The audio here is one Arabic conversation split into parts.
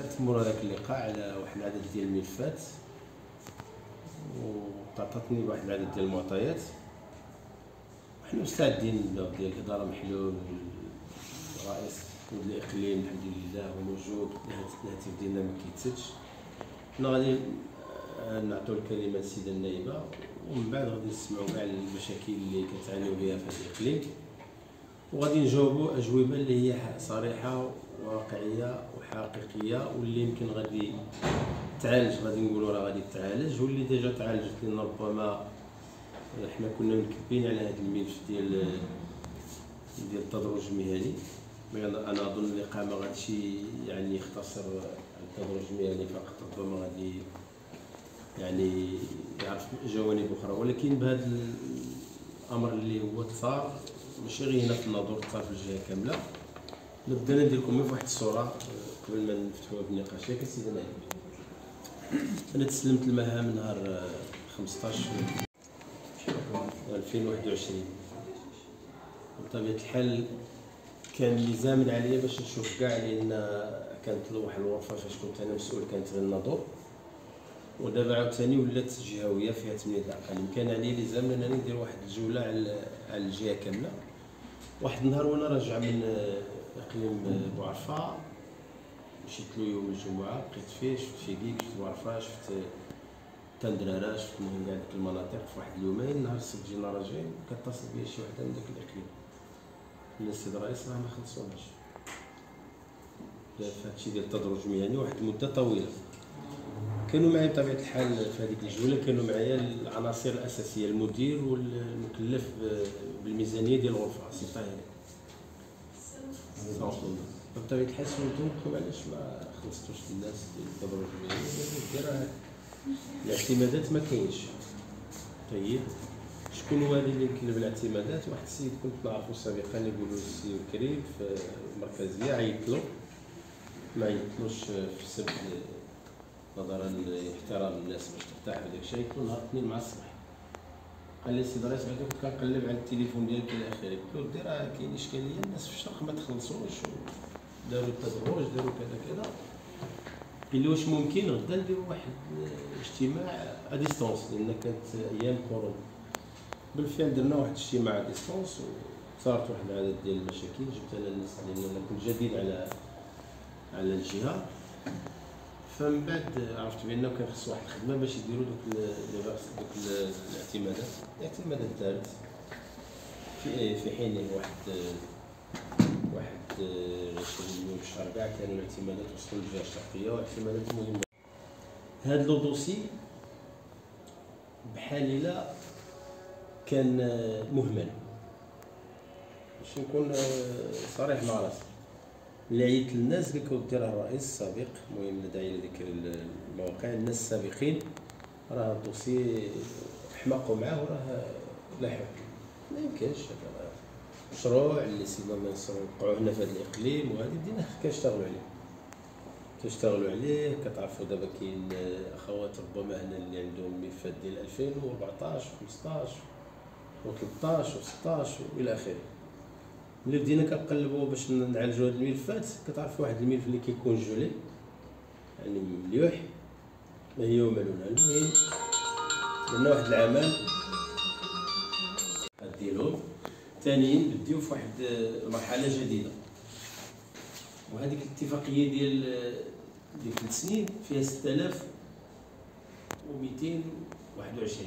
شاركت مور هذاك اللقاء على واحد العدد ديال الملفات وعطاتني واحد العدد ديال المعطيات. وحنا مستعدين نبداو ديال الاداره محلول الرئيس ود الاقليم الحمد لله هو موجود، الهاتف ديالنا ما كيتسدش. حنا غادي نعطيو الكلمه للسيده النائبه ومن بعد غادي نسمعوا كاع المشاكل اللي كتعانيو بها في هذا الاقليم وغادي نجاوبوا اجوبه اللي هي صريحه وواقعيه وحقيقيه واللي يمكن غادي تعالج، غادي نقولوا راه غادي تعالج واللي ديجا تعالجت، لان ربما حنا كنا مكبين على هذا الملف ديال التدرج المهني. انا اظن اللقاء ما غاديش يعني يختصر التدرج المهني فقط، ربما غادي يعني يعرف جوانب اخرى، ولكن بهذا الامر اللي هو صار ماشي غير هنا في الناظور، صار في الجهه كامله. بدنا ندير لكم في واحد الصوره قبل ما نفتحوا النقاش. ياك السيده نائبه، انا تسلمت المهام نهار 15 2021. بطبيعه الحال كان اللي زامن عليا باش نشوف كاع، لان كانت واحد الغرفه فاش كنت انا مسؤول كانت غير الناظور، ودابا عاوتاني ولات جهويه فيها 8 الاقاليم. كان علي اللي زامن انني ندير واحد الجوله على الجهه كامله. واحد النهار وانا راجع من اقليم بوعرفه مشيت له يوم الجمعه، لقيت فيه شفت فيه كيك، شفت بوعرفه، شفت تندرارا، شفت المهم كاع ديك المناطق في واحد اليومين. نهار السبت جينا راجعين كتصل بيا شي وحده من داك الاقليم، قلنا السيد الرئيس راه ما خلصوناش في هادشي ديال التدرج المهني واحد المده طويله. كانوا معايا بطبيعه الحال في هذيك الجوله، كانوا معايا العناصر الاساسيه، المدير والمكلف بالميزانيه ديال الغرفه السلطه هذه. بطبيعه الحال سولتهم علاش ما خلصتوش الناس ديال التدرج المهني، قالوا لي راه الاعتمادات ما كاينش. طيب شكون هو اللي مكلف بالاعتمادات؟ واحد السيد كنت نعرفو سابقا يقولوا السي كريم في المركزيه، عيطلو ما عيطلوش في السبت نظرا لاحترام الناس باش ترتاح وداك الشيء. عيطلو نهار الاثنين مع الصبح، قال لي السيد الرئيس بعدا كنت كنقلب على التليفون ديالك الى اخره، قلت له دي راه كاين اشكاليه، الناس في الشرق ما تخلصوش، داروا التدرج داروا كذا كذا. قال لي واش ممكن غدا نديروا واحد اجتماع ا ديستونس، لان كانت ايام كورونا. بالفعل درنا واحد الاجتماع ا ديستونس وصارت واحد العدد ديال المشاكل جبت انا الناس، لان انا كنت جديد على الجهه. فمن بعد عرفت بانه كان خصو واحد الخدمه باش يديروا دوك الاعتمادات دارت في حين واحد 20 يوم شهر كاع كانوا الاعتمادات وصلوا للجهه الشرقيه واعتمادات مهمه. هاد لو دوسي بحال الا كان مهمل، باش نكون صريح مع راسي. اللي عيط للناس اللي كنت ديرها الرئيس السابق، المهم لا داعي لذكر المواقع، الناس السابقين راه الدوسي حماقوا معاه وراه لاحقوا، ما يمكنش هذا مشروع اللي سيدنا الله ينصرو وقعوا هنا في هذا الاقليم، وهذه بدينا كنشتغلوا عليه كتعرفوا دابا كاين اخوات ربما هنا اللي عندهم ملفات ديال 2014 و15 و13 و16 والى اخره. ملي بدينا كنقلبوا باش نعالجوا هاد الملفات، كتعرف واحد الملف اللي كيكون جولي يعني مليوح ما هي وما لونها. المهم درنا واحد العمل ديالهم، ثانيا بديو في واحد مرحله جديده، وهذيك الاتفاقيه ديال ديك 3 سنين فيها 6221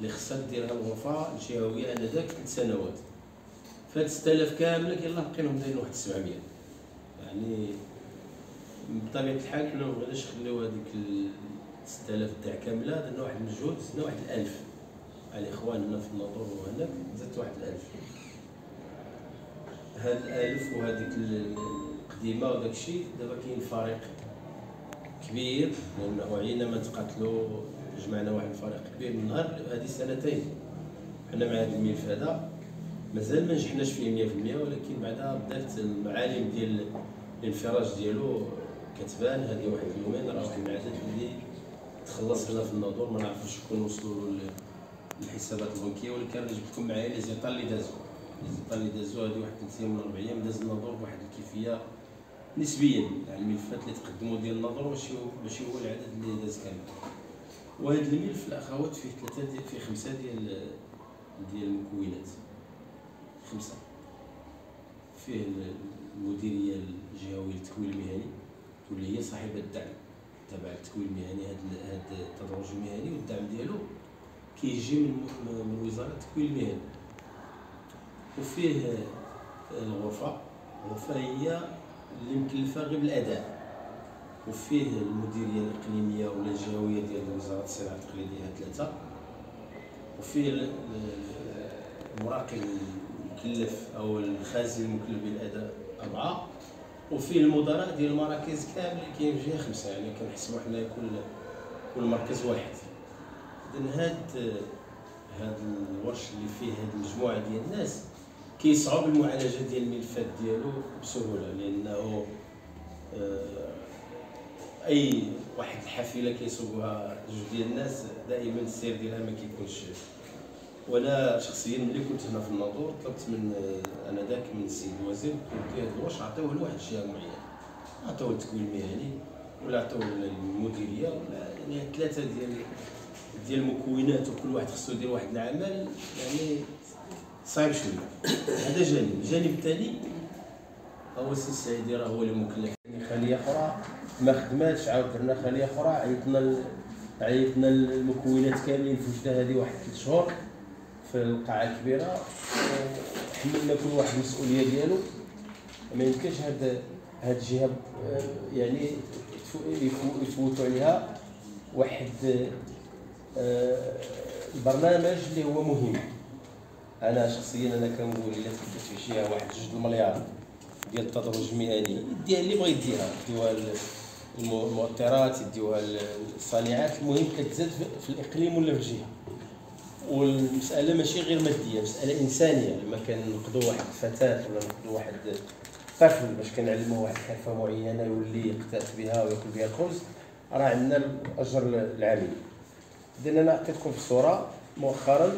اللي خصها ديرها الغرفه الجهويه على ذاك 3 سنوات. فهاد 6000 كامله يلاه بقيناهم دايرين واحد 700، يعني بطبيعه الحال كنا مبغيناش نخليو هذيك 6000 تاع كامله، درنا واحد المجهود زدنا واحد 1000 على الاخوان هنا في الناظور وهنا زدت واحد 1000. هاد 1000 وهذيك القديمه وداك الشيء، دابا كاين فريق كبير، لانه علينا ما تقاتلوا جمعنا واحد الفريق كبير من نهار هذه سنتين حنا مع هذا الملف هذا، مازال ما نجحناش فيه 100%، ولكن بعدا بدات المعالم ديال الانفراج ديالو كتبان. هذه واحد اليومين راه واحد العدد اللي تخلص هنا في الناظور، ما نعرفوش شكون وصلوا للحسابات البنكيه، ولكن انا جبت لكم معايا لي زيطال اللي دازو هذه واحد 3 ايام ولا 4 ايام داز الناظور بواحد الكيفيه نسبيا يعني الملفات اللي تقدموا ديال الناظور ماشي هو العدد اللي داز كامل. وهذا الملف الاخوات فيه خمسه ديال المكونات، خمسه فيه المديريه الجهويه للتكوين المهني واللي هي صاحبه الدعم تبع التكوين المهني. هذا التدرج المهني والدعم ديالو كيجي من وزاره التكوين المهني. وفيه الغرفه هي اللي مكلفه غير بالاداء، وفيه المديريه الاقليميه ولا الجهويه ديال وزاره الصناعه التقليديه ثلاثه، وفيه المراقب المكلف او الخازن المكلف بالاداء اربعه، وفيه المدراء ديال المراكز كامل اللي كاين فيها خمسه. يعني كنحسبوا حنا كل مركز واحد. اذا هاد الورش اللي فيه هاد المجموعه ديال الناس كيصعب المعالجه ديال الملفات ديالو بسهوله، لانه اي واحد الحافله كيسوقها جوج ديال الناس دائما السير ديالها ما كيكونش. وانا شخصيا ملي كنت هنا في الناظور طلبت من انا ذاك من السيد الوزير قلت له واش عطيوه لواحد الجهه معينه، عطيوه التكوين المهني ولا عطيوه المديريه ولا يعني ثلاثه ديال المكونات، وكل واحد خصو يدير واحد العمل يعني صعيب شويه. هذا جانب. الجانب الثاني هو السي السعيدي راه هو اللي مكلف. خليه اخرى ما خدماتش، عاود درنا خليه اخرى، عيطنا المكونات كاملين في وجده هذه واحد 3 شهور في القاعه الكبيره، حملنا كل واحد المسؤوليه ديالو. ما يمكنش هاد الجهه يعني يفوتوا عليها واحد البرنامج اللي هو مهم. انا شخصيا كنقول الا تكلفت في شي واحد 2 مليار ديال التدرج المهني يديها اللي بغا يديها، يديوها المؤطرات، يديوها الصانعات، المهم كتزاد في الاقليم ولا في الجهه. والمساله ماشي غير ماديه، مساله انسانيه. لما كنقضوا واحد الفتاه ولا نقضوا واحد طفل باش كنعلموه واحد الحرفه معينه يولي يقتات بها وياكل بها الخبز، راه عندنا اجر العامل. اذا انا عطيتكم في الصوره مؤخرا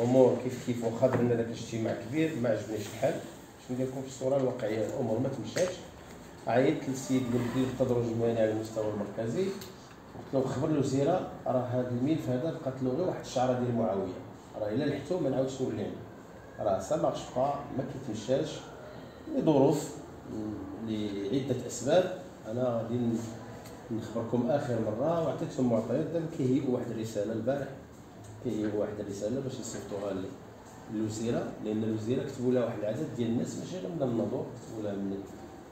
امور كيف واخا درنا داك الاجتماع كبير ما عجبنيش الحال، باش ندير لكم في الصوره الواقعيه الامور ما تمشاتش. عيطت للسيد المدير التدرج المهني على المستوى المركزي قلت له خبر الوزيره راه هذا الملف هذا بقات له غير واحد الشعره ديال معاويه، راه الا لحتو ما نعاودش نولي، راه سامعش بقى ما كيتمشاش لظروف لعده اسباب. انا غادي نخبركم اخر مره، وعطيتهم معطيات دابا كيهيئوا واحد الرساله البارح، كيهيئوا واحد الرساله باش يصيفطوها للوزيره، لان الوزيره كتبوا لها واحد العدد ديال الناس ماشي غير من الناظور، كتبوا لها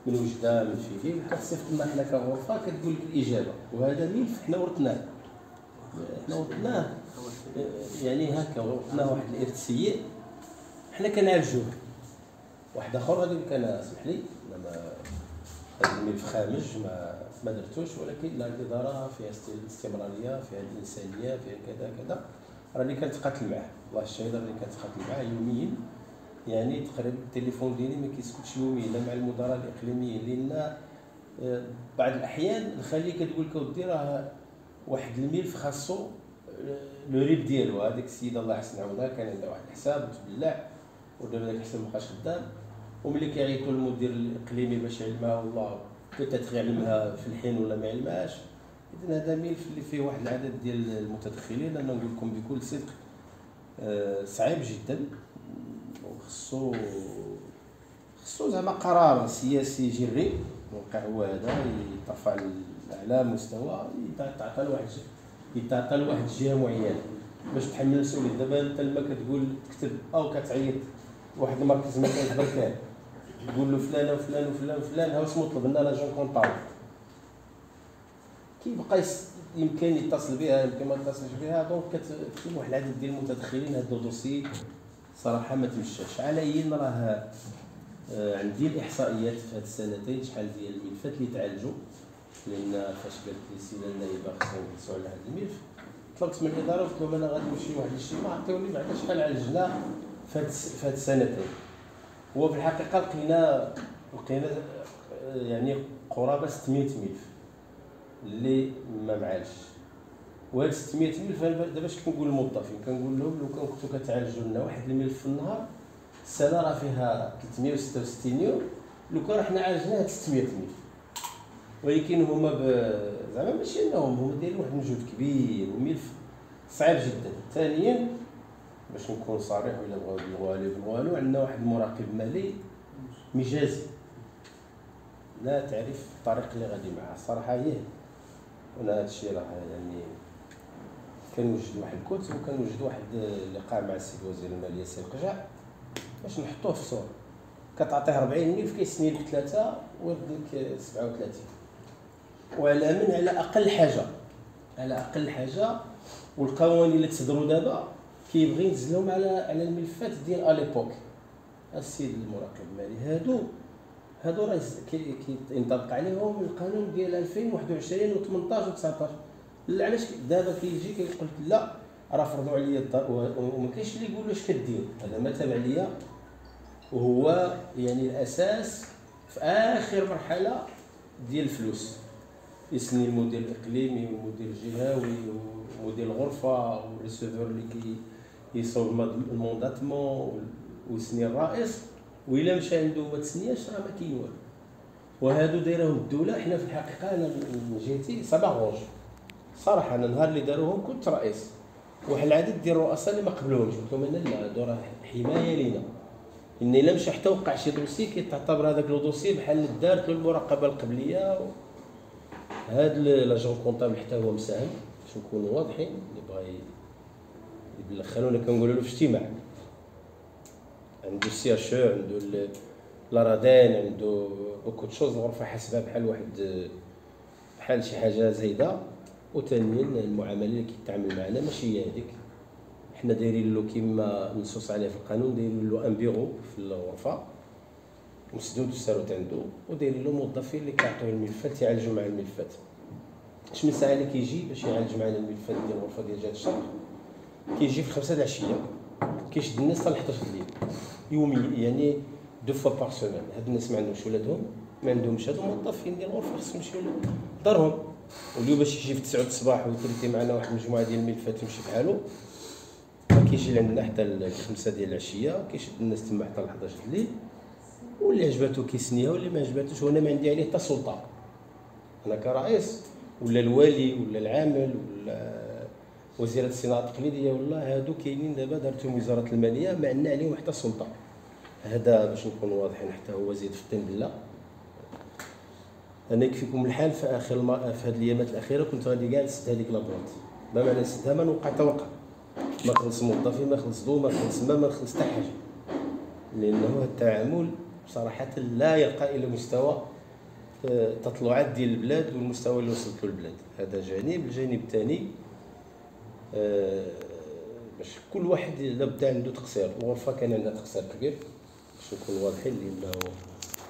من وجده من فيفي، وكتصيفط لنا حنا كغرفه كتقول لك الاجابه. وهذا ملف حنا ورثناه يعني هكا، ورثناه واحد الارث سيء حنا كنعالجوه. واحد اخر غادي نقول لك انا اسمح لي هذا الملف خامج ما درتوش، ولكن لا الاداره فيها استمراريه، فيها الانسانيه، فيها كذا كذا. راه اللي كنتقاتل معاه والله الشهيد، اللي كنتقاتل معاه يوميا، يعني تقريبا التليفون ديالي ما كيسكتش يوميا، لا مع المدراء الاقليميين، لان بعض الاحيان الخليه كتقول لك اودي راه واحد الملف خاصو لو ريب ديالو. هذيك السيده الله يحسن عاونها كان عندها واحد الحساب وتبلع، ودابا داك الحساب مابقاش خدام. وملي كيعيطوا المدير الاقليمي باش يعلمها والله بتات علمها في الحين ولا ما علمهاش. اذا هذا ملف اللي فيه واحد العدد ديال المتدخلين، انا نقول لكم بكل صدق صعيب جدا، وخصو زعما قرار سياسي جري واقع هو هذا، يرفع على مستوى يتعطى لواحد الجهه معينه باش تحمل المسؤوليه. دابا انت لما كتقول تكتب او كتعيط واحد المركز ما كيهضر كامل تقول له فلان وفلان وفلان وفلان ها واش مطلب لنا لاجون كونطابل، كيبقى يمكن يتصل بها يمكن ما يتصلش بها. دونك كاين واحد العدد ديال المتدخلين. هاد الدوسي صراحه ما تمشاش. على اي راه عندي الاحصائيات في هاد السنتين شحال ديال الملفات اللي تعالجوا، لان فاش قالت لي السيده النائبه خصنا نجلسوا على هاد الملف طلبت من الاداره قلت لهم انا غادي نمشي لواحد الاجتماع عطيوني بعدا شحال عالجنا في هاد السنتين. هو في الحقيقه لقينا يعني قرابه 600 ملف اللي ما معالجش. وهاد 600 ملف دابا اش كنقول للموظفين؟ كنقول لهم لو كان كنتو كتعالجوا لنا واحد الملف في النهار السنه راه فيها 366 يوم، لو كان حنا عالجناها 600,000 ولكن هما زعما ماشي انهم هما دايرين واحد المجهود كبير وملف صعيب جدا. ثانيا باش نكون صريح ولا بغاو يديروا عليه والو، عندنا واحد المراقب مالي مجازي لا تعرف الطريق اللي غادي معاه الصراحه. هي وانا هادشي راه يعني كنوجد واحد الكوت وكنوجد واحد اللقاء مع السيد وزير الماليه سي القجع باش نحطوه في الصوره. كتعطيه 40,000 كيسني لك 3 ويرد لك 37، وعلى من على اقل حاجه على اقل حاجه. والقوانين اللي تصدروا دابا كيبغي ينزلهم على الملفات ديال اليبوك. السيد المراقب المالي هادو راه كينطبق عليهم القانون ديال 2021 و18 و19. علاش دابا كيجي كيقول لا راه فرضوا عليا الضرائب وما كاينش اللي يقول واش كدير؟ هذا ما تابع ليا، وهو يعني الاساس في اخر مرحله ديال الفلوس. يسني المدير الاقليمي والمدير الجهوي ومدير الغرفه والريسيفور اللي كيصوب المونداتمون ويسني الرئيس، وإلا مشى عنده ما تسنياش راه ما كاين والو. وهادو دايرهم الدوله. حنا في الحقيقه انا من جهتي صباغونج صراحه، انا النهار اللي داروهم كنت رئيس، واحد العدد ديال الرؤساء اللي ما قبلوهمش قلت لهم انا لا هادو راه حمايه لينا، ان الا مشى حتى وقع شي دوسي كيتعتبر هذاك لو دوسي بحال دارت له المراقبه القبليه. هاد لاجون كونطابل حتى هو مساهم باش نكونوا واضحين، اللي بغى يبلخلونا كنقولوا له في اجتماع. عنده السياشور، عنده لارادان، عنده بوكو تشوز. الغرفه حاسبها بحال واحد بحال شي حاجه زايده. وثانيا المعامله اللي كيتعامل معنا ماشي هي هذيك، حنا دايرين له كما منصوص عليه في القانون، دايرين له ان بيرو في الغرفه مسدود الساروت عنده، ودايرين له موظفين اللي كيعطيوه الملفات يعالجوا مع الملفات. شمن ساعه اللي كيجي باش يعالج معنا الملفات ديال الغرفه ديال جهه الشرق كيجي في 5 د العشيه، كيشد الناس حتى 11 الليل يومي، يعني دو فوا باغ سومان. هاد الناس ما عندهمش ولادهم، ما عندهمش هاد الموظفين ديال الغرفه خصهم يمشيو لدارهم. واليوم باش يجي في 9 الصباح ويتريتي معنا واحد المجموعه ديال الملفات يمشي بحالو، كيجي لعندنا حتى الخمسة ديال العشيه كيشد الناس تما حتى 11 الليل. واللي عجباتو كيسنيها واللي ما عجباتوش، وانا ما عندي عليه حتى سلطه. انا كرئيس ولا الوالي ولا العامل ولا وزيره الصناعه التقليديه ولا هادو كاينين دابا دارتهم وزاره الماليه، ما عندنا عليهم حتى سلطه. هذا باش نكونوا واضحين، حتى هو زيد في الدين بالله. انا يكفيكم الحال في اخر في هاد الايامات الاخيره كنت غادي كاع نسد هذيك لابونت، ما معنى نسدها ما نوقع حتى وقع، ما خلص موظفي ما خلص ضو ما خلص ما خلص حتى حاجه، لانه التعامل بصراحه لا يرقى الى مستوى التطلعات ديال البلاد والمستوى اللي وصلت له البلاد. هذا جانب. الجانب الثاني باش كل واحد لابد عنده تقصير. الغرفه كان عندها تقصير كبير باش نكونوا واضحين، لانه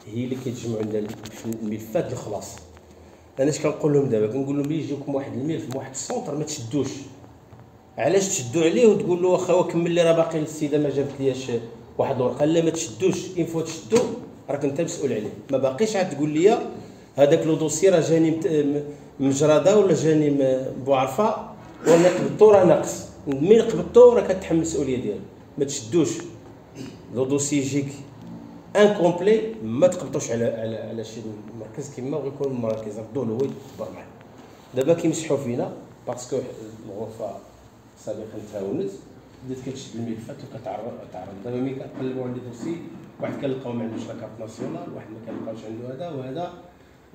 هي اللي كيتجمعوا عندنا الملفات الخلاص. انا اش كنقول لهم دابا؟ كنقول لهم يجيكم واحد الملف واحد السونتر ما تشدوش. علاش تشدوا عليه وتقول له واخا كمل لي راه باقي السيده ما جابت لياش واحد الورقه؟ لا ما تشدوش. ان فوا تشدو راك انت مسؤول عليه، ما باقيش عاد تقول لي هذاك لو دوسي راه جاني مجرده ولا جاني بوعرفه وانا قبضتو راه ناقص. مين قبضتو راه كتحمل المسؤوليه ديالو. ما تشدوش لو دوسي يجيك ان كومبلي ما تقبطوش على على على شي مركز كما غيكون المراكز، ردوا له هو يدبر معاه. دابا كيمسحوا فينا باسكو الغرفه سابقا تهاونت بدات كتشد الملفات وكتعرض. دابا ملي كنقلبوا على دوسي واحد كنلقاو ما عندوش لاكارت ناسيونال، واحد ما كنلقاوش عنده هذا وهذا.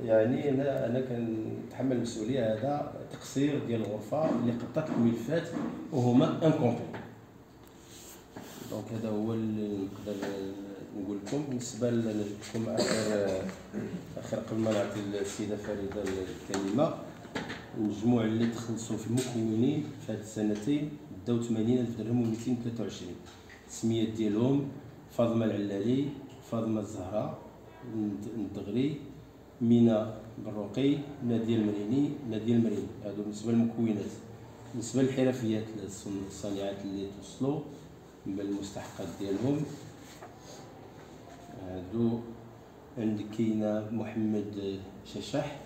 يعني انا كنتحمل المسؤوليه، هذا تقصير ديال الغرفه اللي قطعت الملفات وهما ان كومبلي. دونك هذا هو اللي نقدر نقول لكم. بالنسبه لنا جبتكم اخر قبل ما نعطي السيده فريده الكلمه. المجموع اللي تخلصوا في المكونين في هذه السنتين داو 80,000 درهم و223. السميات ديالهم فاطمه العلالي، فاطمه الزهراء، الدغري، منى بالرقي، ناديه المريني، هادو بالنسبه للمكونات. بالنسبه للحرفيات الصناعات اللي توصلوا بالمستحقات ديالهم، هادو عندك كاينه محمد ششاح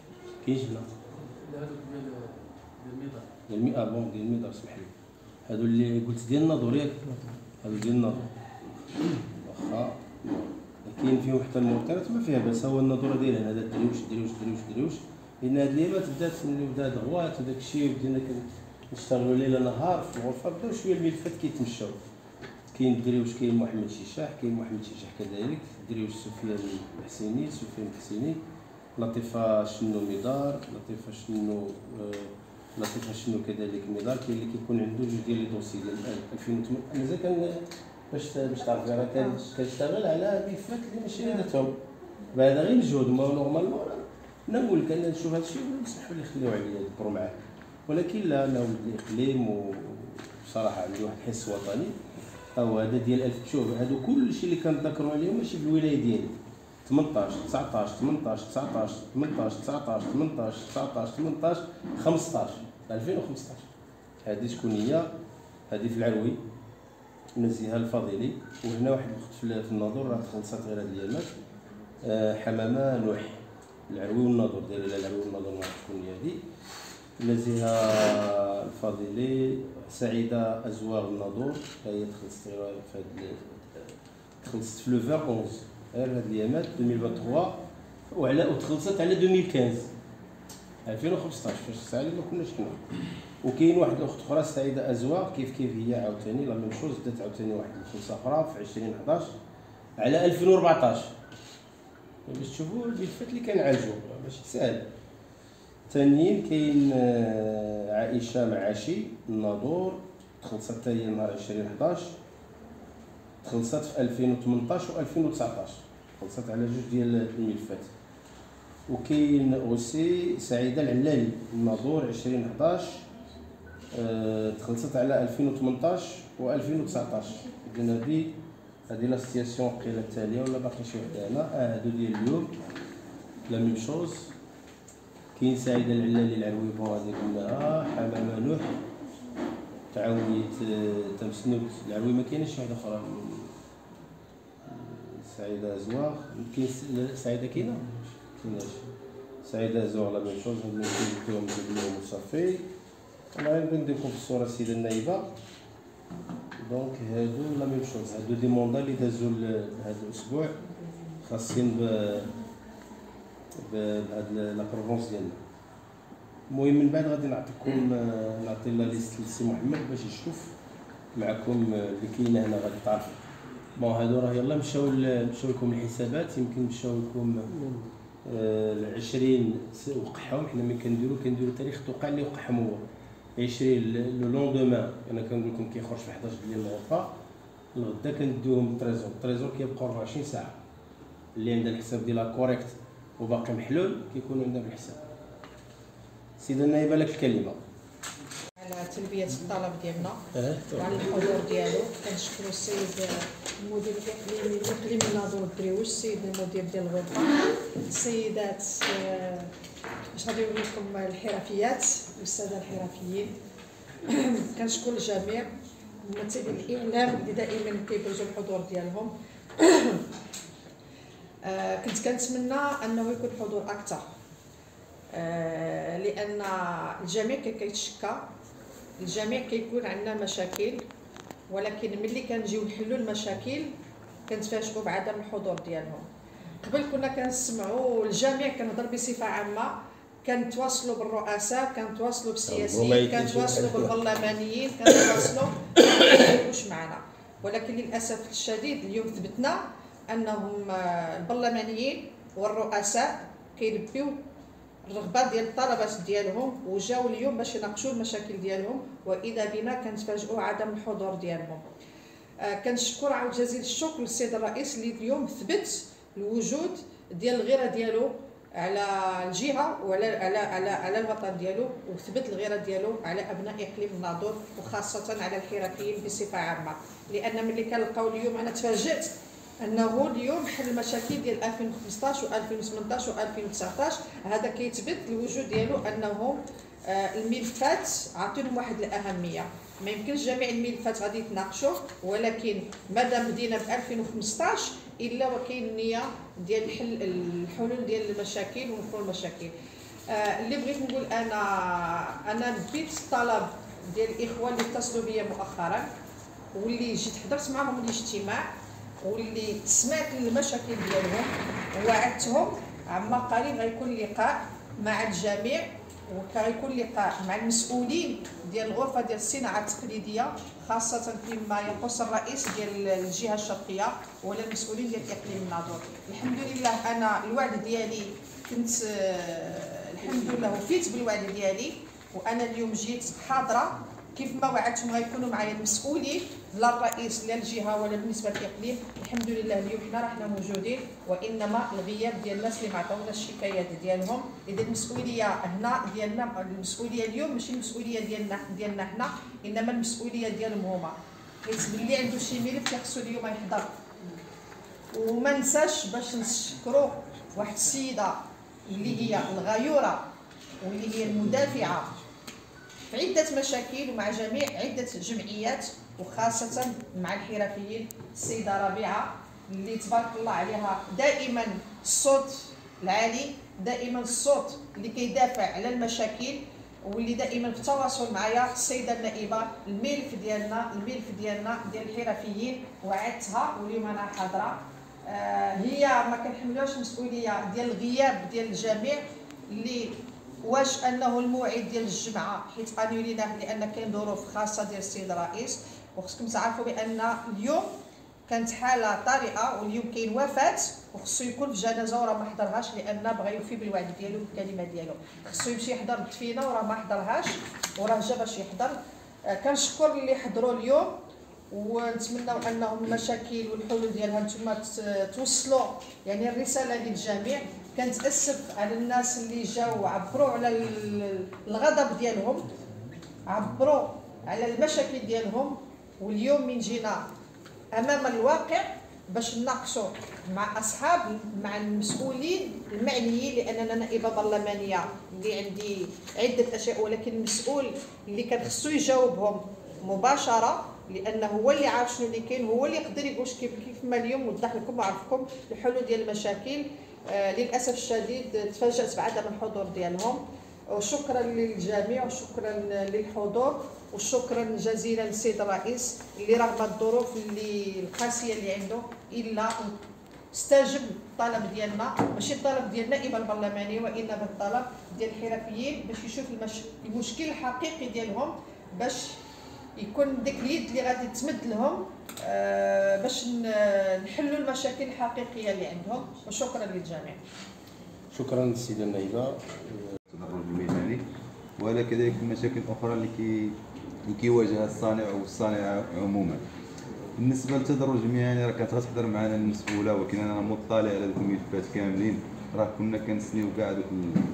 كاين جبنا هادو ديال الميدار سمح لي. هادو اللي قلت ديال الناظور ياك، هادو ديال الناظور واخا كاين فيهم حتى المنكرات ما فيها باس. هو الناظور داير هنا هذا الدريوش لان هاد الليبات بدات ملي بدا دغوات وداك الشيء بدينا كنشتغلوا ليل نهار في الغرفه، بداو شويه الملفات كيتمشاو. كاين الدريوش، كاين محمد شيشاح كذلك، الدريوش سفيان الحسيني، لطيفه شنو كذلك مدار. كاين اللي كيكون عنده جوج ديال لي دوسي الان 2008. انا زعما باش تعرف راه كنشتغل على ملفات اللي ماشي انا داتهم، بعدا غير الجهد. ما نورمالمون انا نقول لك انا نشوف هادشي ونسمحوا لي يخليو عليا يدبروا معاك، ولكن لا، انا ولد الاقليم وبصراحه عندي واحد الحس وطني. أو هذا ديال 1000 تشوف هادو كلشي اللي كنتذكروا عليهم ماشي بالولايه ديالي. 2015 هادي شكون هي؟ هادي في العروي نزيهه الفاضلي، وهنا واحد الاخت في الناظور راه خلصات غير هاد الايامات، حمامه نوح. العروي والناظور ديال العروي والناظور شكون هي هادي؟ نزيهه الفاضلي، سعيده ازواغ الناظور، هي تخلصت غير في هاد، تخلصت في لو 2011 غير هاد الايامات 2023، وعلى وتخلصت على 2015 فاش الساعه ما كناش كنا. وكاين واحد الاخت اخرى سعيده ازواق كيف هي عاوتاني لا ميم شوز، دات عاوتاني واحد الخلصه اخرى في 2011 على 2014. باش تشوفوا الفات اللي كنعالجو ماشي ساهل. ثانيين كاين عائشه معاشي الناظور، تخلصت حتى هي نهار 2011، تخلصت في 2018 و 2019، خلصت على جوج ديال الملفات. وكاين غسي سعيده العلالي الناظور 2011، تخلصت على 2018 و 2019. اذن هادي لاسياسيون قيله التاليه ولا باقي شي وحده هنا. هادو ديال اليوم لا ميم شوز. كاين سعيده العلالي العروي بون غادي قلناها، حمامه نوح، تعاونيت تمسنوت العروي، ما كاينش شي وحده اخرى. سعيده زواغ، كاين سعيده كاينه سعيده زوغ لا ميم شوز، هاد الملفات جبناهم وصافي. الله يبارك في الصوره السيده النائبه. دونك هادو لا ميم شوز، هادو دي موندا اللي دازو هاد الاسبوع خاصين بهاد لا بروفونس ديالنا. المهم من بعد غادي نعطي لا ليست لسي محمد باش يشوف معكم اللي كاينه هنا، غادي تعرفوا. بون هادو راه يلاه مشاو لكم الحسابات، يمكن مشاو لكم 20 وقعهم. حنا ملي كنديرو تاريخ توقع اللي وقعهم هو 20 لو لوندومان. انا كنقول لكم كيخرج في 11 ديال الغرفه، الغدا كندوهم 13 كيبقاو 24 ساعه. اللي عنده الحساب ديالها كوريكت وباقي محلول كيكون عندنا في الحساب. السيده النائبه لك الكلمه على تلبيه الطلب ديالنا وعلى الحضور ديالو. كنشكروا السيد المدير الاقليمي الناظور الدريوش، السيد المدير ديال الغرفه، السيدات باش غادي نقول لكم الحرفيات والساده الحرفيين. كنشكر الجميع ممثلي الاعلام اللي دائما كيبرزوا الحضور ديالهم. كنت كنتمنى انه يكون حضور اكثر، لان الجميع كيتشكى، الجميع كيكون عندنا مشاكل، ولكن ملي كنجيو نحلوا المشاكل كنتفاجئوا بعدم الحضور ديالهم. قبل كنا كنسمعوا الجميع كنهضر بصفه عامه، كنتواصلوا بالرؤساء، كنتواصلوا بالسياسيين، كنتواصلوا بالبرلمانيين، كنتواصلوا واش معنا. ولكن للاسف الشديد اليوم ثبتنا انهم البرلمانيين والرؤساء كيلبيو الرغبه ديال الطلبات ديالهم، وجاو اليوم باش يناقشوا المشاكل ديالهم، واذا بنا كنتفاجئوا عدم الحضور ديالهم. كنشكر عاود جزيل الشكر للسيد الرئيس اللي اليوم ثبت الوجود ديال الغيره ديالو على الجهه وعلى على على على الوطن ديالو، وثبت الغيره ديالو على ابناء اقليم الناظور وخاصه على الحرفيين بصفه عامه. لان ملي كنلقاو اليوم، انا تفاجئت انه اليوم حل المشاكل ديال 2015 و2018 و2019. هذا كيثبت الوجود ديالو انه الملفات عاطينهم واحد الاهميه. ما يمكنش جميع الملفات غادي يتناقشوا، ولكن مادام بدينا ب 2015 الا وكاين النيه ديال الحل الحلول ديال المشاكل ونحلوا المشاكل. اللي بغيت نقول انا لبيت الطلب ديال الاخوه اللي اتصلوا بيا مؤخرا، واللي جيت حضرت معهم الاجتماع. واللي سمعت المشاكل ديالهم ووعدتهم عما قريب غيكون لقاء مع الجميع، وغيكون لقاء مع المسؤولين ديال الغرفه ديال الصناعه التقليديه، خاصه فيما يخص الرئيس ديال الجهه الشرقيه ولا المسؤولين ديال اقليم الناظور. الحمد لله انا الوعد ديالي كنت الحمد لله وفيت بالوعد ديالي، وانا اليوم جيت حاضره كيف ما وعدتهم غيكونوا معايا المسؤولين، لا الرئيس لا الجهه ولا بالنسبه للاقليم. الحمد لله اليوم حنا رحنا موجودين، وانما الغياب ديال الناس اللي ما عطاونا الشكايات ديالهم. اذا المسؤوليه هنا ديالنا، المسؤوليه اليوم ماشي المسؤوليه ديالنا حنا، انما المسؤوليه ديالهم هما، حيت باللي عنده شي ملف خصو اليوم يحضر. وما نساش باش نشكروا واحد السيده اللي هي الغيوره واللي هي المدافعه في عدة مشاكل مع جميع عدة جمعيات، وخاصة مع الحرفيين، السيدة ربيعة اللي تبارك الله عليها دائما الصوت العالي، دائما الصوت اللي كيدافع على المشاكل، واللي دائما في تواصل معايا. السيدة النائبة الملف ديالنا ديال الحرفيين وعدتها واليوم انا حاضرة. هي ما كنحملوش مسؤولية ديال الغياب ديال الجميع، اللي واش انه الموعد ديال الجمعه حيت انوليناه لان كاين ظروف خاصه ديال السيد الرئيس، وخصكم تعرفوا بان اليوم كانت حاله طارئه واليوم كاين وفاه وخصو يكون في جنازه وراه ما حضرهاش، لان بغى يوفي بالوعد ديالو بالكلمه ديالو. خصو يمشي يحضر الدفينه وراه ما حضرهاش، وراه جا باش يحضر. كنشكر اللي حضروا اليوم، ونتمناو انهم المشاكل والحلول ديالها نتوما توصلوا يعني الرساله للجميع. كنتأسف على الناس اللي جاوا عبروا على الغضب ديالهم، عبروا على المشاكل ديالهم، واليوم من جينا امام الواقع باش نناقشوا مع اصحاب مع المسؤولين المعنيين، لاننا نائبه برلمانيه اللي عندي عده اشياء، ولكن المسؤول اللي كان خصو يجاوبهم مباشره، لانه هو اللي عارف شنو اللي كاين، هو اللي يقدر يقول كيف ما اليوم وضح لكم وعرفكم الحلول ديال المشاكل. للاسف الشديد تفاجات بعدم الحضور ديالهم. وشكرا للجميع وشكرا للحضور، وشكرا جزيلا للسيد الرئيس اللي رغم الظروف اللي القاسيه اللي عنده الا استجب الطلب ديالنا، ماشي الطلب ديال النائبه البرلمانيه وانما الطلب ديال الحرفيين باش يشوف المشكل الحقيقي ديالهم، باش يكون ديك اليد اللي غادي تمد لهم باش نحلوا المشاكل الحقيقيه اللي عندهم. وشكرا للجميع. شكرا للسيده النائبه التدرج المهني، ولا كذلك المشاكل الاخرى اللي كيواجهها الصانع والصانعه عموما. بالنسبه للتدرج المهني راه كانت غتحضر معنا المسؤوله، ولكن انا مطلع على ذوك الملفات كاملين، راه كنا كنسنيو كاع ذوك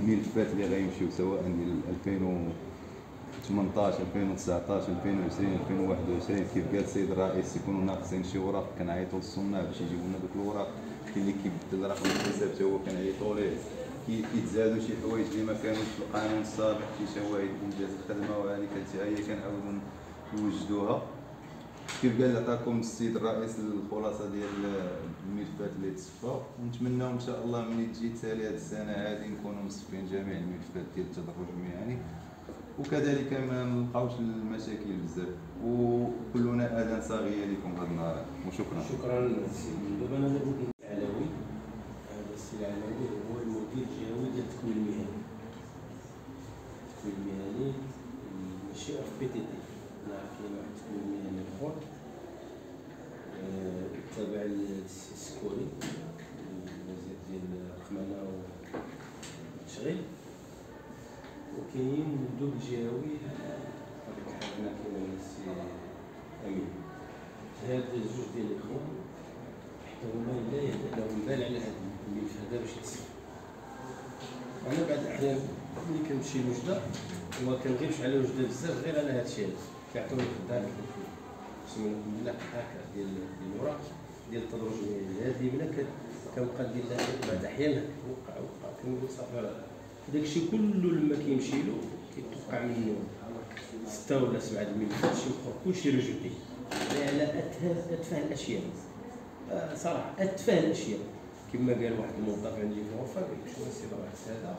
الملفات اللي غيمشيو سواء ديال 2018 2019 2020 2021 كيف قال السيد الرئيس يكونوا ناقصين شي وراق، كنعيطوا للصناع باش يجيبوا لنا دوك الوراق. كاين اللي كيبدل رقم الحساب تا هو كنعيطوا ليه، كيتزادوا شي حوايج اللي ما كانوش في القانون السابق، شي شواهد انجاز الخدمه وهذه حتى هي كنعاودوا نوجدوها. كيف قال عطاكم السيد الرئيس الخلاصه ديال الملفات اللي تصفى، ونتمناو ان شاء الله ملي تجي تالي هذه السنه هذه نكونوا مصفين جميع الملفات ديال التدرج المهني، وكذلك ما نلقاوش المشاكل بزاف، وكلنا اذان صاغيه لكم هذا النهار. وشكرا. شكرا للسيد. دابا انا بغيت العلوي، هذا السيد العلوي هو المدير الجهوي ديال التكوين المهني. التكوين المهني ماشي اف بي تي دي، حنا كاين واحد التكوين مهني اخر تابع للسكوري الوزير ديال الرقمنه والتشغيل، وكاين مندوب جهوي هذاك حنا كاين السي امين. هاد الجوج ديال الاخوان حتى هما لا يهداهم بال على هاد الملف هذا باش يتصل. انا بعد الاحيان ملي كنمشي لوجده وما كنغيبش على وجده بزاف، غير على هادشي هذا كيعطوني الدار بسم الله هكا ديال الوراق ديال التدرج المهني. هاد اليمنى كنبقى ندير لها بعد الاحيان وقع كنقول صافي داكشي كله لما كيمشي له كيتوقع منه 6 ولا 7 الملفات، شي اخر كلشي رجعتي على اتفه الاشياء. صراحه اتفه الاشياء كما قال واحد الموظف عندي في الغرفه، قال لي شنو السيد الرئيس هذا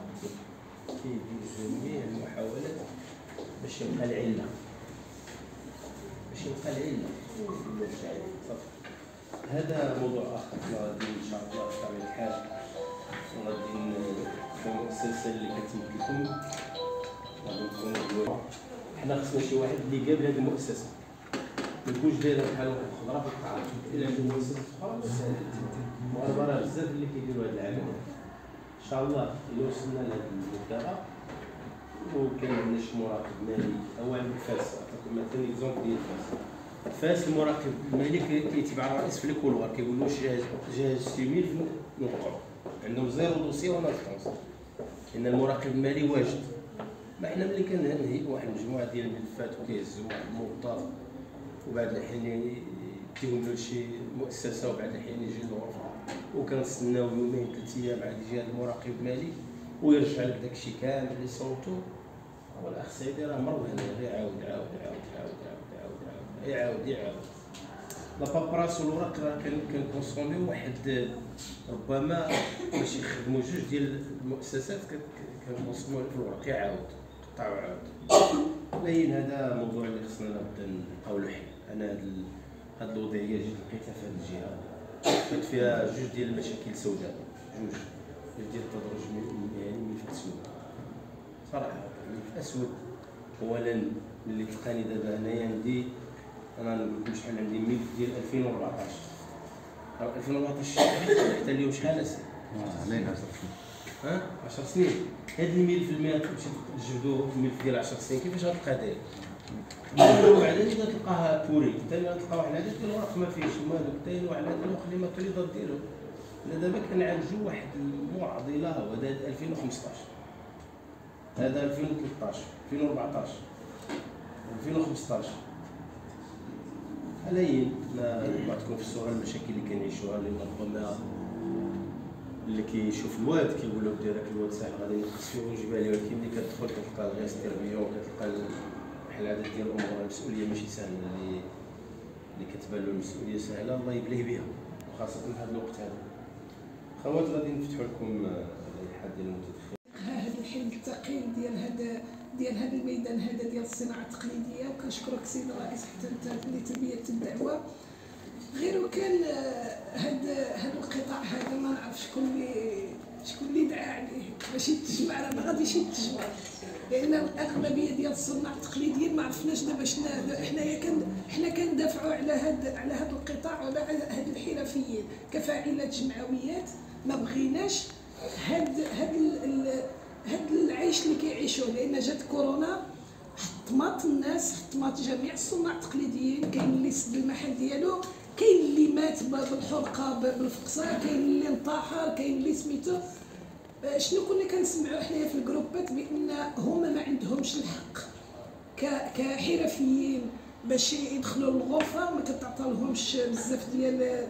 كيدير جميع المحاولات باش يلقى العله، صافي. هذا موضوع اخر غادي ان شاء الله تعمل الحاج غادي نكون السلسله اللي كتمثلكم غادي نكونوا حنا خصنا شي واحد اللي قابل هذه المؤسسه ما تكونش دايره بحال واحد الخضره في القاعه الا شي مؤسسه اخرى مؤتمرات بزاف اللي كيديروا هذا العمل ان شاء الله الى وصلنا لهذه المرحله وكان عندنا شي مراقب مالي اولا فاس نعطيكم مثلا اكزومبل ديال فاس فاس المراقب المالي كيتبع الرئيس في الكولوار كيقول له جهاز سيميل نوقعوا عندهم زيرو دوسي وانا الخمسه لان المراقب المالي واجد ما حنا ملي كنهيئ واحد المجموعه ديال الملفات وكيهزوا واحد الموظف وبعد الحين يديهم لشي مؤسسه وبعد الحين يجي للغرفه وكنستناو يومين 3 ايام على جهاز المراقب المالي ويرجع لك داكشي كامل اللي صوتو والاخ سيدي راه مروه غير يعاود لابابراس والوراق راه كنكونسوميو واحد ربما باش يخدموا جوج ديال المؤسسات كنكونسوميو في الوراق يعاود قطع وعاود باين هذا موضوع اللي خصنا نبدا نلقاو له حل. انا هاد الوضعيه جيت لقيتها في هاد الجهه كنت فيها جوج ديال المشاكل سوداء جوج ديال التدرج يعني ملف اسود صراحه ملف اسود. اولا ملي تلقاني دابا هنايا عندي انا نقولكم شحال عندي ملف ديال 2014 راه 2014 حتى اليوم شحال علينا 10 سنين 10 سنين هاد الملف اللي مشيت تجبدو الملف ديال 10 سنين كيفاش غتلقى داير؟ وعلى اللي غتلقاها بوري ثاني غتلقى واحد العدد ديال الورق ما فيهش ما هذوك ثاني واحد العدد وخلي ما تريد ديرو. انا دابا كنعالجو واحد المعضله وهذا 2015 هذا 2013 2014 2015 قليل ما بعتكم في الصوره المشاكل اللي كنعيشوها اللي ربما اللي كيشوف الواد كيقول له دير هاك الواد صح غادي ينقص فيه ويجيبها ليه ولكن ملي كتدخل كتلقى الغاز التربيه وكتلقى واحد العدد ديال الامور المسؤوليه ماشي سهله اللي كتبان له المسؤوليه سهله الله يبليه بها وخاصه في هذا الوقت هذا. خوات غادي نفتحوا لكم اللائحه ديال المتدخلين هذا الحلم الثقيل ديال هذا الميدان هذا ديال الصناعه التقليديه وكنشكرك سيد الرئيس حتى انت وليتي بيت الدعوه غير وكان هذا القطاع هذا ما نعرف شكون اللي دعا عليه باش يتجمع راه ما غاديش يتجمع لان الاغلبيه ديال الصناع التقليديين ما عرفناش دابا شنو حنايا كندافعوا على هذا القطاع وعلى هاد الحرفيين كفاعلات جمعويات ما بغيناش هاد العيش اللي كيعيشوه لان جات كورونا حطمات الناس حطمات جميع الصناع التقليديين كاين اللي سد المحل ديالو كاين اللي مات بالحرقه بالفقصه كاين اللي انتحر كاين اللي سميتو شنو كنا كنسمعوا حنايا في الجروبات بان هما ما عندهمش الحق كحرفيين باش يدخلوا للغرفه ما كتعطالهمش بزاف ديال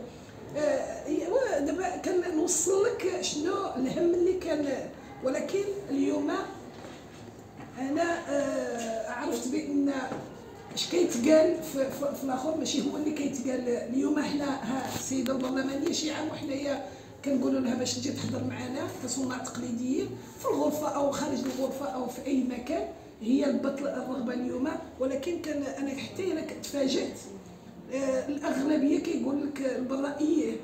ايوا دابا كنوصل لك شنو الهم اللي كان ولكن اليوم انا عرفت بان اش كيتقال في الاخر ماشي هو اللي كيتقال اليوم. حنا السيده البرلمانيه شي عام وحنايا كنقولوا لها باش تجي تحضر معنا كصناع تقليديين في الغرفه او خارج الغرفه او في اي مكان هي البطل الرغبه اليوم ولكن كان انا حتى انا تفاجات الاغلبيه كيقول لك البرائيه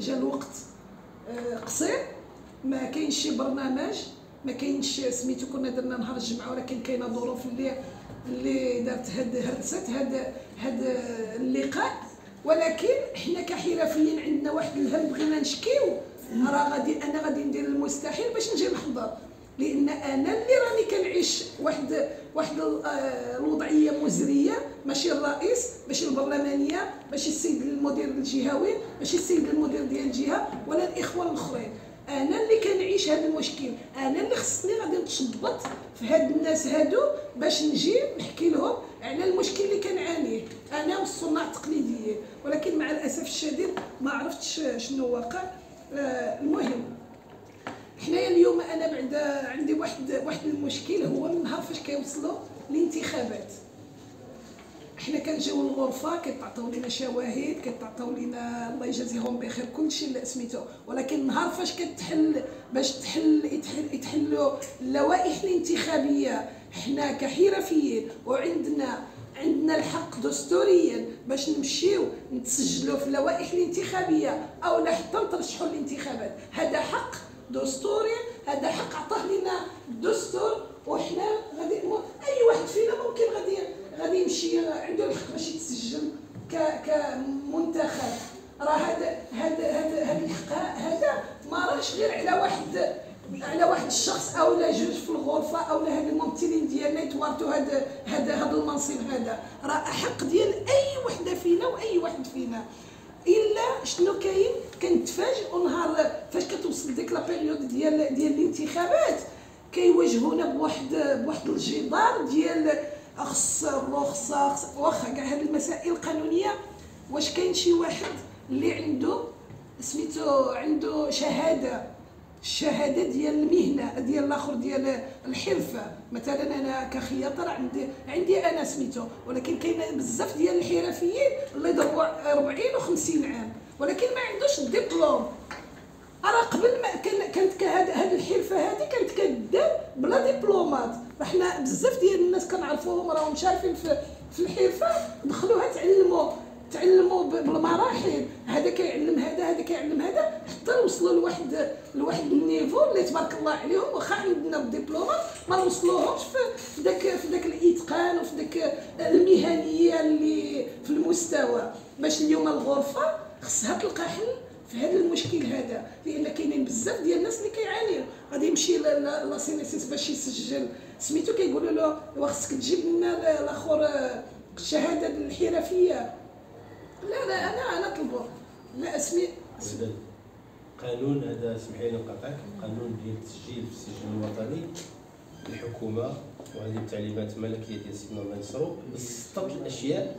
جا الوقت قصير ما كاينش شي برنامج ما كاينش سميتو كنا درنا نهار الجمعه ولكن كاينه ظروف اللي دارت هرست هاد اللقاء ولكن حنا كحرفيين عندنا واحد الهم بغينا نشكيو راه غادي انا غادي ندير المستحيل باش نجي نحضر لان انا اللي راني كنعيش واحد الوضعيه مزريه ماشي الرئيس ماشي البرلمانيه ماشي السيد المدير الجهوي ماشي السيد المدير ديال الجهه ولا الاخوه الاخرين انا اللي كنعيش هذا المشكل انا اللي خصني غادي نتشبط في هاد الناس هادو باش نجي نحكي لهم على المشكل اللي كنعانيه انا والصناع التقليديين ولكن مع الاسف الشديد ما عرفتش شنو واقع. المهم حنايا اليوم انا بعد عندي واحد المشكل هو من نهار فاش كيوصلوا الانتخابات حنا كنجيو للغرفه كتعطيو لينا شواهد كتعطيو لينا الله يجازيهم بخير كلشي اللي سميتو ولكن نهار فاش كتحل باش يتحلوا اللوائح الانتخابيه حنا كحرفيين وعندنا عندنا الحق دستوريا باش نمشيو نتسجلوا في اللوائح الانتخابيه او حتى نترشحوا للانتخابات. هذا حق دستوري، هذا حق عطاه لنا الدستور، وحنا غادي اي واحد فينا ممكن غادي يمشي عنده الحق باش يتسجل كمنتخب. راه هذا الحق هذا ما راهش غير على واحد الشخص او لا جوج في الغرفه او لا هاد الممثلين ديالنا يتوارثوا هذا المنصب. هذا راه حق ديال اي وحده فينا واي واحد فينا. الا شنو كاين، كنتفاجئوا نهار فاش كتوصل ديك لا بيريود ديال الانتخابات كيواجهونا بواحد الجدار ديال خص الرخصه، واخا كاع هاد المسائل القانونيه. واش كاين شي واحد اللي عنده سميتو عنده شهاده ديال المهنه ديال الاخر ديال الحرفه؟ مثلا انا كخياطر عندي سميتو، ولكن كاين بزاف ديال الحرفيين اللي ضربوا 40 و50 عام ولكن ما عندوش الدبلوم. راه قبل ما كانت هذه الحرفه هذه كانت كدار بلا دبلومات. احنا بزاف ديال الناس كنعرفوهم راهم شارفين في الحرفه، دخلوها تعلموا بالمراحل، هذا كيعلم هذا، هذا كيعلم هذا، حتى وصلوا لواحد النيفو اللي تبارك الله عليهم. واخا عندنا الدبلومات ما وصلوهمش في داك الاتقان وفي داك المهنيه اللي في المستوى. باش اليوم الغرفه خصها تلقى حل في هذا المشكل هذا، لان كاينين بزاف ديال الناس اللي كيعانيو. غادي يمشي لا سينيسيس باش يسجل سميتو، كيقولوا له خصك تجيب لنا الاخر الشهاده الحرفيه. لا انا طلبوا لا اسمي قانون هذا. سمحي لي نقاطعك، قانون ديال التسجيل في السجن الوطني الحكومه وهذه التعليمات الملكيه ديال سيدنا منصور بسطت الاشياء.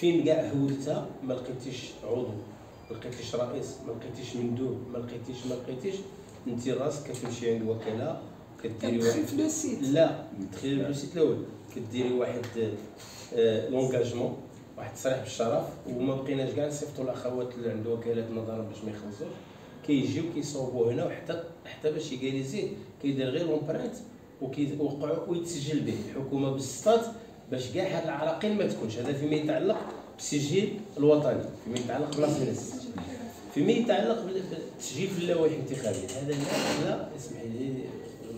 فين كاع هولتها ما لقيتيش عضو، ما لقيتيش رئيس، ما لقيتيش مندوب، ما لقيتيش انت راسك كتمشي عند وكاله كديري واحد لا تدخلي في السيت الاول كديري واحد لونكاجمون واحد التصريح بالشرف. وما بقيناش كاع نصيفطوا الاخوات اللي عند وكالات النظارات باش ما يخلصوش، كيجيو كيصوبوا هنا وحتى باش يجاليزيه كيدير غير لومبرينت وكيوقعوا ويتسجل به. الحكومه بالسطات باش كاع هاد العراقيل ما تكونش. هذا فيما يتعلق بالسجل الوطني، فيما يتعلق بلاصنس، فيما يتعلق بالتسجيل في اللوائح الانتخابيه. هذا لا اسمحي لي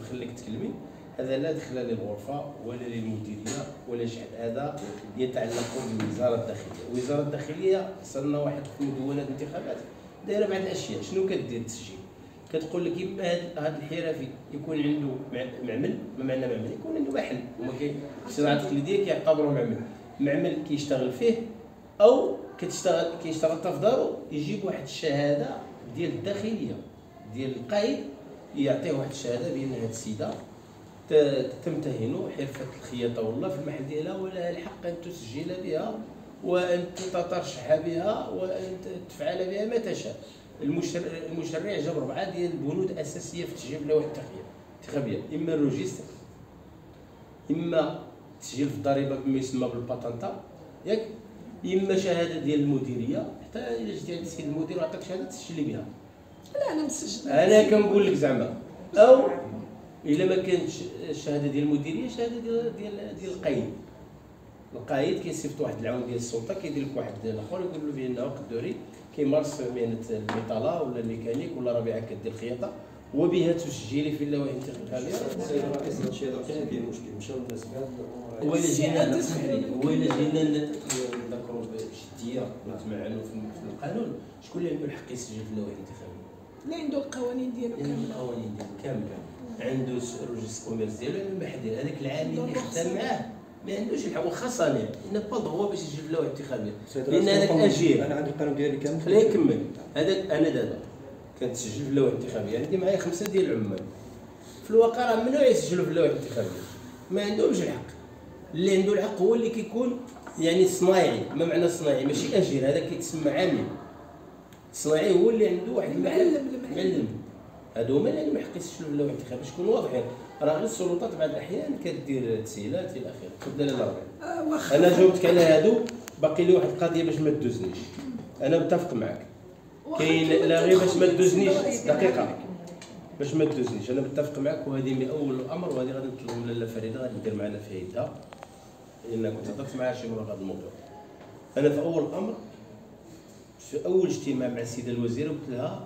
نخليك تكلمي، هذا لا دخل للغرفه ولا للمديريه ولا شي حد، هذا يتعلق بالوزاره الداخليه. الوزاره الداخليه صرنا واحد مدونات انتخابات دايره بعض الاشياء. شنو كدير التسجيل؟ كتقول لك يما هذا الحرفي يكون عنده معمل. ما معنى معمل؟ يكون عنده واحد هما الصناعه التقليديه كيعتبروه معمل كيشتغل فيه، او كيشتغل حتى في دارو يجيب واحد الشهاده ديال الداخليه ديال القايد، يعطيه واحد الشهاده بان هذه السيده تمتهن حرفة الخياطة والله في المحل ديالها، ولها الحق أن تسجل بها وأن تترشح بها وأن تفعل بها ما تشاء. المشرع جاب 4 ديال البنود أساسية في تسجيل اللوائح الانتخابية، إما الروجيستر، إما تسجيل في الضريبة بما يسمى بالباتنتا، ياك، إما شهادة ديال المديرية. حتى إلا جيتي عند السيد المدير وعطاك شهادة تسجلي بها. لا أنا مسجل، أنا كنقول لك زعما. أو الا ما كانتش الشهاده ديال المديريه شهاده ديال القايد. القايد كيصيفط واحد العون ديال السلطه كيدير لك واحد الاخر يقول له بانه قدوري كيمارس مهنه البطاله ولا الميكانيك ولا ربيعه كدير الخياطه وبها تسجلي في اللوائح الانتخابيه. السيد الرئيس هذا الشيء راه كاين مشكل، مشاو الناس بهذا ولا جينا نذكروا بجديه ونتمعنوا في القانون. شكون اللي عنده الحق يسجل في اللوائح الانتخابيه؟ اللي عنده القوانين ديالو كامله، القوانين ديالو كامله، عنده روجيست كوميرس ديالو المحل ديالو، هذاك العامل اللي خدام معاه ما عندوش الحق، واخا صانع ان با دغوا باش يسجل اللوائح الانتخابيه، لان هذاك اجير. انا عندي القانون ديالي كامل خليه يكمل. هذاك انا دابا كنسجل في اللوائح الانتخابيه، عندي معايا 5 ديال العمال في الواقع راه ممنوع يسجلوا في اللوائح الانتخابيه، ما عندهمش الحق. اللي عنده الحق هو اللي كيكون يعني صنايعي. ما معنى صنايعي؟ ماشي اجير، هذا كيتسمى عامل. الصنايعي هو اللي عنده واحد المعلم. هادو هما اللي ما يحقسوا اللوائح الانتخابيه. شكون واضحين؟ راه غير السلطات بعض الاحيان كدير تسهيلات الى اخره. تبدل الاربعين. انا جاوبتك على هادو، باقي لي واحد القضيه باش ما تدوزنيش. انا متفق معك. كاين لا غير باش ما تدوزنيش دقيقه، باش ما تدوزنيش. انا متفق معك وهذه من اول الامر، وهذه غادي نطلبوا من لاله فريده غادي دير معنا في عيدها. لأنك كنت هضرت معها شي مرة في هذا الموضوع. أنا في أول الأمر في أول اجتماع مع السيدة الوزيرة قلت لها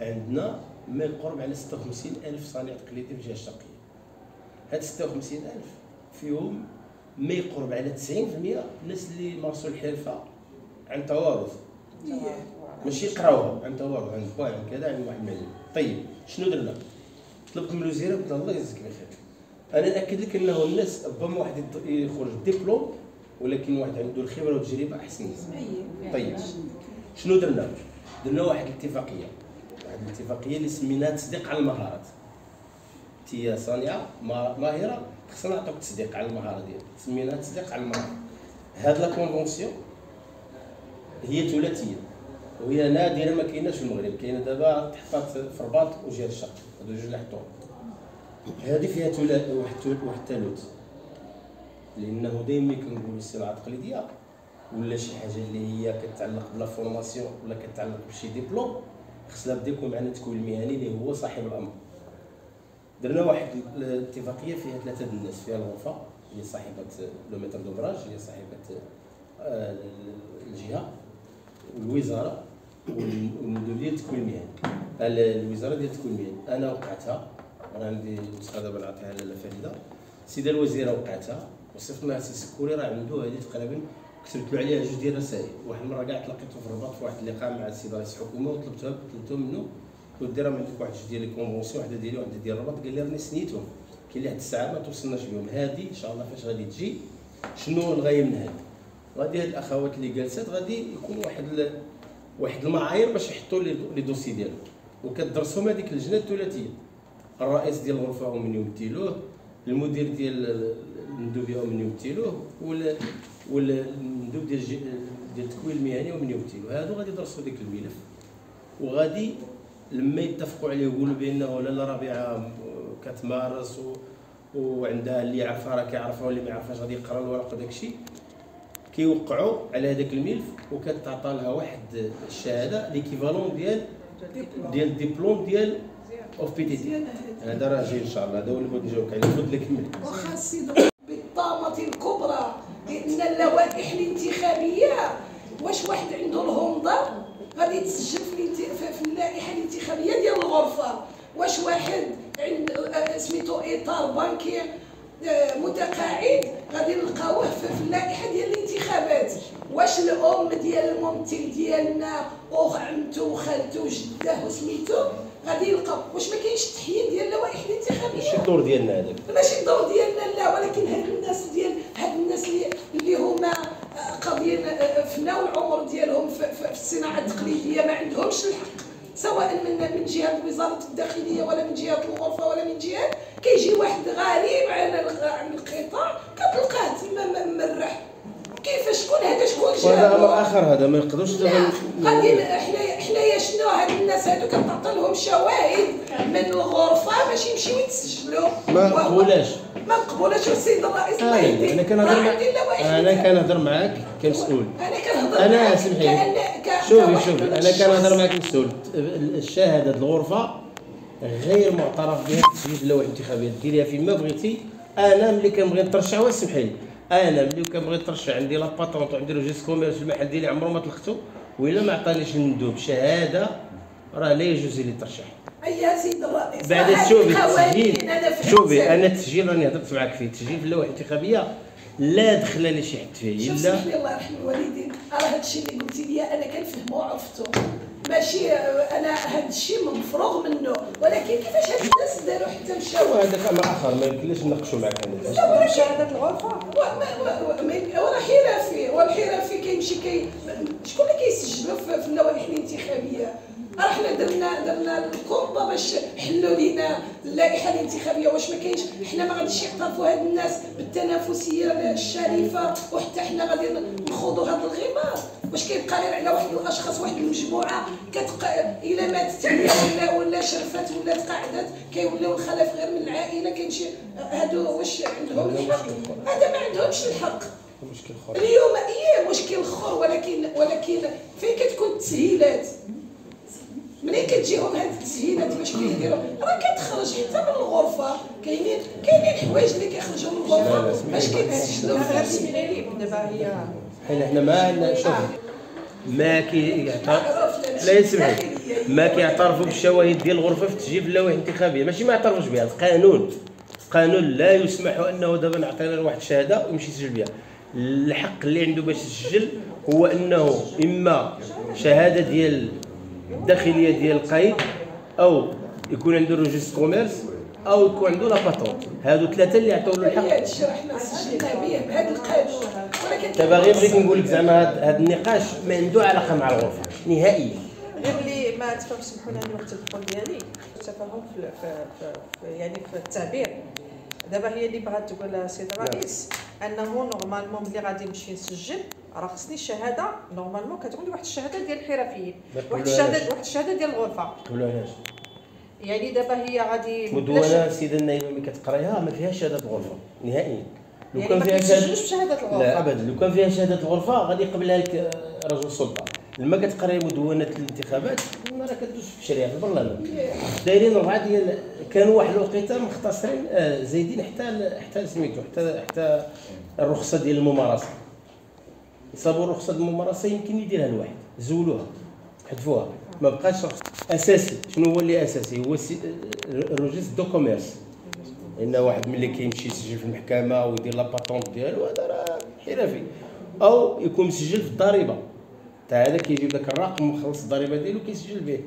عندنا ما يقرب على 56,000 صانع تقليدي في الجهة الشرقية. هاد 56,000 فيهم ما يقرب على 90% الناس اللي مارسوا الحرفة عن توارث، ماشي يقراوها، عن توارث، عن با، عن كذا، عن واحد المعلم. طيب شنو درنا؟ طلبت من الوزيرة قلت لها الله يجزيك بخير، أنا نأكد لك أنه الناس ربما واحد يخرج دبلوم ولكن واحد عنده الخبرة والتجربة أحسن. طيب شنو درنا؟ درنا واحد الاتفاقية، واحد الاتفاقية اللي سميناها تصديق على المهارات. تي صانعة ماهرة خصنا نعطيوك تصديق على المهارة ديالك، سميناها تصديق على المهارة. هاد لا كونفونسيون هي ثلاثية وهي نادرة ما كايناش في المغرب، كاينة دابا تحطات في الرباط وجهة الشرق، هادو جوج اللي حطوهم. هادي فيها واحد الثالوث، لأنه دايما كنقولو الصناعة التقليدية ولا شي حاجة اللي هي كتعلق بلا فورماسيون ولا كتعلق بشي ديبلوم خصنا نبدا يكون معنا التكوين المهني اللي هو صاحب الأمر. درنا واحد الاتفاقية فيها ثلاثة د الناس، فيها الغرفة اللي صاحبة لو ميتر دوفراج اللي صاحبة الجهة، الوزارة والمديرية التكوين المهني. الوزارة ديال التكوين المهني أنا وقعتها، أنا عندي نسخة دابا نعطيها لألا فريدة. السيدة الوزيرة وقعتها وصيفط لها السي السكوري راه عنده هذه تقريبا كتبت له عليها جوج ديال الرسائل. واحد المرة كاع تلاقيته في الرباط في واحد اللقاء مع السيد رئيس الحكومة وطلبته منه قلت له راه عندك واحد جوج ديال الكونفونسيون، وحده ديالي وحده ديال الرباط، قال لي راني سنيتهم كاين اللي واحد الساعة ما توصلناش بهم. هذه إن شاء الله فاش غادي تجي شنو الغاية من هذه؟ غادي هاد الأخوات اللي جالسات غادي يكون واحد المعايير باش يحطوا لي دوسي ديالهم وكتدرسهم هذيك اللجنة الثلاثية. الرئيس ديال الغرفة هو من يمثلوه، المدير ديال المندوبية هو من يمثلوه، والمندوب ديال التكوين المهني هو من يمثلوه. هادو غادي يدرسوا ديك الملف وغادي لما يتفقوا عليه يقولوا بانه لاله ربيعه كتمارس وعندها اللي عارفها راه كيعرفها واللي ما عارفهاش غادي يقرا الورق وداكشي، كيوقعوا على هذاك الملف وكتعطى لها واحد الشهاده ليكيفالون ديال الدبلوم ديال اوف بي تي تي. هذا راه جاي ان شاء الله، هذا هو اللي بغيت نجاوبك عليه. خذ لك منك واخا السيد بالطامه الكبرى لان اللوائح الانتخابيه واش واحد عنده الهمضه غادي تسجل في اللائحه الانتخابيه ديال الغرفه، واش واحد عند سميتو اطار بنكي متقاعد غادي نلقاوه في اللائحه ديال الانتخابات، واش الام ديال الممثل ديالنا وعمته وخالته وجده وسميتو غادي يلقاو، واش ما كاينش التحيين ديال اللوائح الانتخابيه؟ ماشي الدور ديالنا هذاك، ماشي الدور ديالنا لا، ولكن هاد الناس ديال هاد الناس اللي هما قاضيين فناو العمر ديالهم في الصناعه التقليديه ما عندهمش الحق، سواء من جهه وزاره الداخليه ولا من جهه الغرفه ولا من جهه، كيجي واحد غريب عن القطاع كتلقاه تما مرح. كيفاش شكون هذا شكون جا؟ وهذا امر اخر، هذا ما يقدرش غادي حنايا شنو هاد الناس هادو كتعطي لهم شواهد من الغرفه باش يمشيو يتسجلوا ما مقبولاش ما مقبولاش. والسيد الرئيس الله يهديه انا كنهضر معاك كمسؤول، انا كنهضر انا سمحيلي شوفي انا كنهضر معاك مسؤول. الشهاده الغرفه غير معترف بها في تسجيل اللوائح الانتخابيه، ديريها فيما بغيتي. انا ملي كنبغي نترشح واش سمحيلي، انا ملي كنبغي نترشح عندي لاباطونط وعندي روجيس كوميرس في المحل ديالي عمرو ما طلقته، وإلا ما عطانيش المندوب شهاده راه لا يجوز لي نترشح. اييه سيد الرئيس بعد شوفي التسجيل، شوفي انا التسجيل راني هضرت معاك فيه، التسجيل في اللوائح الانتخابيه لا دخل لي شي حد فيه. شوف سمحلي الله يرحم الوالدين، راه هذا الشيء اللي قلتي لي انا كنفهمو وعرفتو، ماشي انا هذا الشيء مفروغ منه، ولكن كيفاش هاد الناس داروا حتى مشاو؟ هذاك امر اخر ما يمكنليش نناقشوا معاك. انا شهاده الغرفه وراه حرفي، والحرفي كيمشي شكون اللي كيسجلوا في اللوائح الانتخابيه؟ راه حنا درنا الكومبا باش حلوا لينا اللائحه الانتخابيه، واش ما كاينش حنا ما غاديش يعترفوا هاد الناس بالتنافسيه الشريفه، وحتى حنا غادي نخوضوا هاد الغمار. واش كيبقى على واحد الاشخاص واحد المجموعه الى ماتت عليها ولا شرفت ولا تقاعدت كيوليو الخلف غير من العائله كيمشي، هادو واش عندهم الحق؟ هذا ما عندهمش الحق. مشكل اخر اليوم مشكل اخر، ولكن فين كتكون التسهيلات؟ ملي كتجيهم هاد التسهيلات باش كيديروا راه كتخرج حتى من الغرفه. كاينين حوايج اللي كيخرجوا من الغرفه باش كيتسجلوا غير سميري. دابا هي حنا ما عندنا شوف ما كيعترف لا يسمعوا ما كيعترفوا بالشواهد ديال الغرفه في التسجيل اللوائح الانتخابيه. ماشي ما يعترفوش بها، القانون لا يسمح انه دابا نعطينا واحد الشهاده ويمشي يسجل بها. الحق اللي عنده باش يسجل هو انه اما شهاده ديال الداخليه ديال القايد او يكون عنده ريجيست كوميرس او يكون عنده لاباطون. هادو ثلاثه اللي عطاو له الحق. هذا الشيء حنا سجلنا به بهذا القانون. ولكن دابا غير بغيت نقول لك زعما هذا النقاش ما عنده علاقه مع الغرفه نهائيا. غير اللي ما تفهمش سمحوا لي وقت الدخول ديالي التفاهم يعني في التعبير. دابا هي اللي بغات تقول السيد الرئيس انه نورمالمون ملي غادي نمشي نسجل راه خصني الشهاده. نورمالمون كتقول واحد الشهاده ديال الحرفيين، واحد الشهاده ديال الغرفه. قولوهاش يعني دابا هي غادي مدونه السيده النائبه ملي كتقريها ما فيهاش شهاده غرفه نهائيا. لو كان فيها شهاده الغرفه لا ابدا، لو كان فيها شهاده الغرفه غادي يقبلها لك رجل السلطه. لما كتقري مدونات الانتخابات راه كدوز في الشريعه في البرلمان. دايرين ربعه ديال كانوا واحد الوقيته مختصرين زايدين حتى سميتو حتى الرخصه ديال الممارسه. يصابوا رخصه الممارسه يمكن يديرها الواحد، زولوها حذفوها ما بقاش رخصه. اساسي شنو هو اللي اساسي؟ هو الريجيست دو كوميرس. ان واحد ملي كيمشي يسجل في المحكمه ويدير لاباطونت ديالو هذا راه حرفي، او يكون مسجل في الضريبه تاع هذا كيجيب لك الرقم وخلص الضريبه ديالو كيسجل به.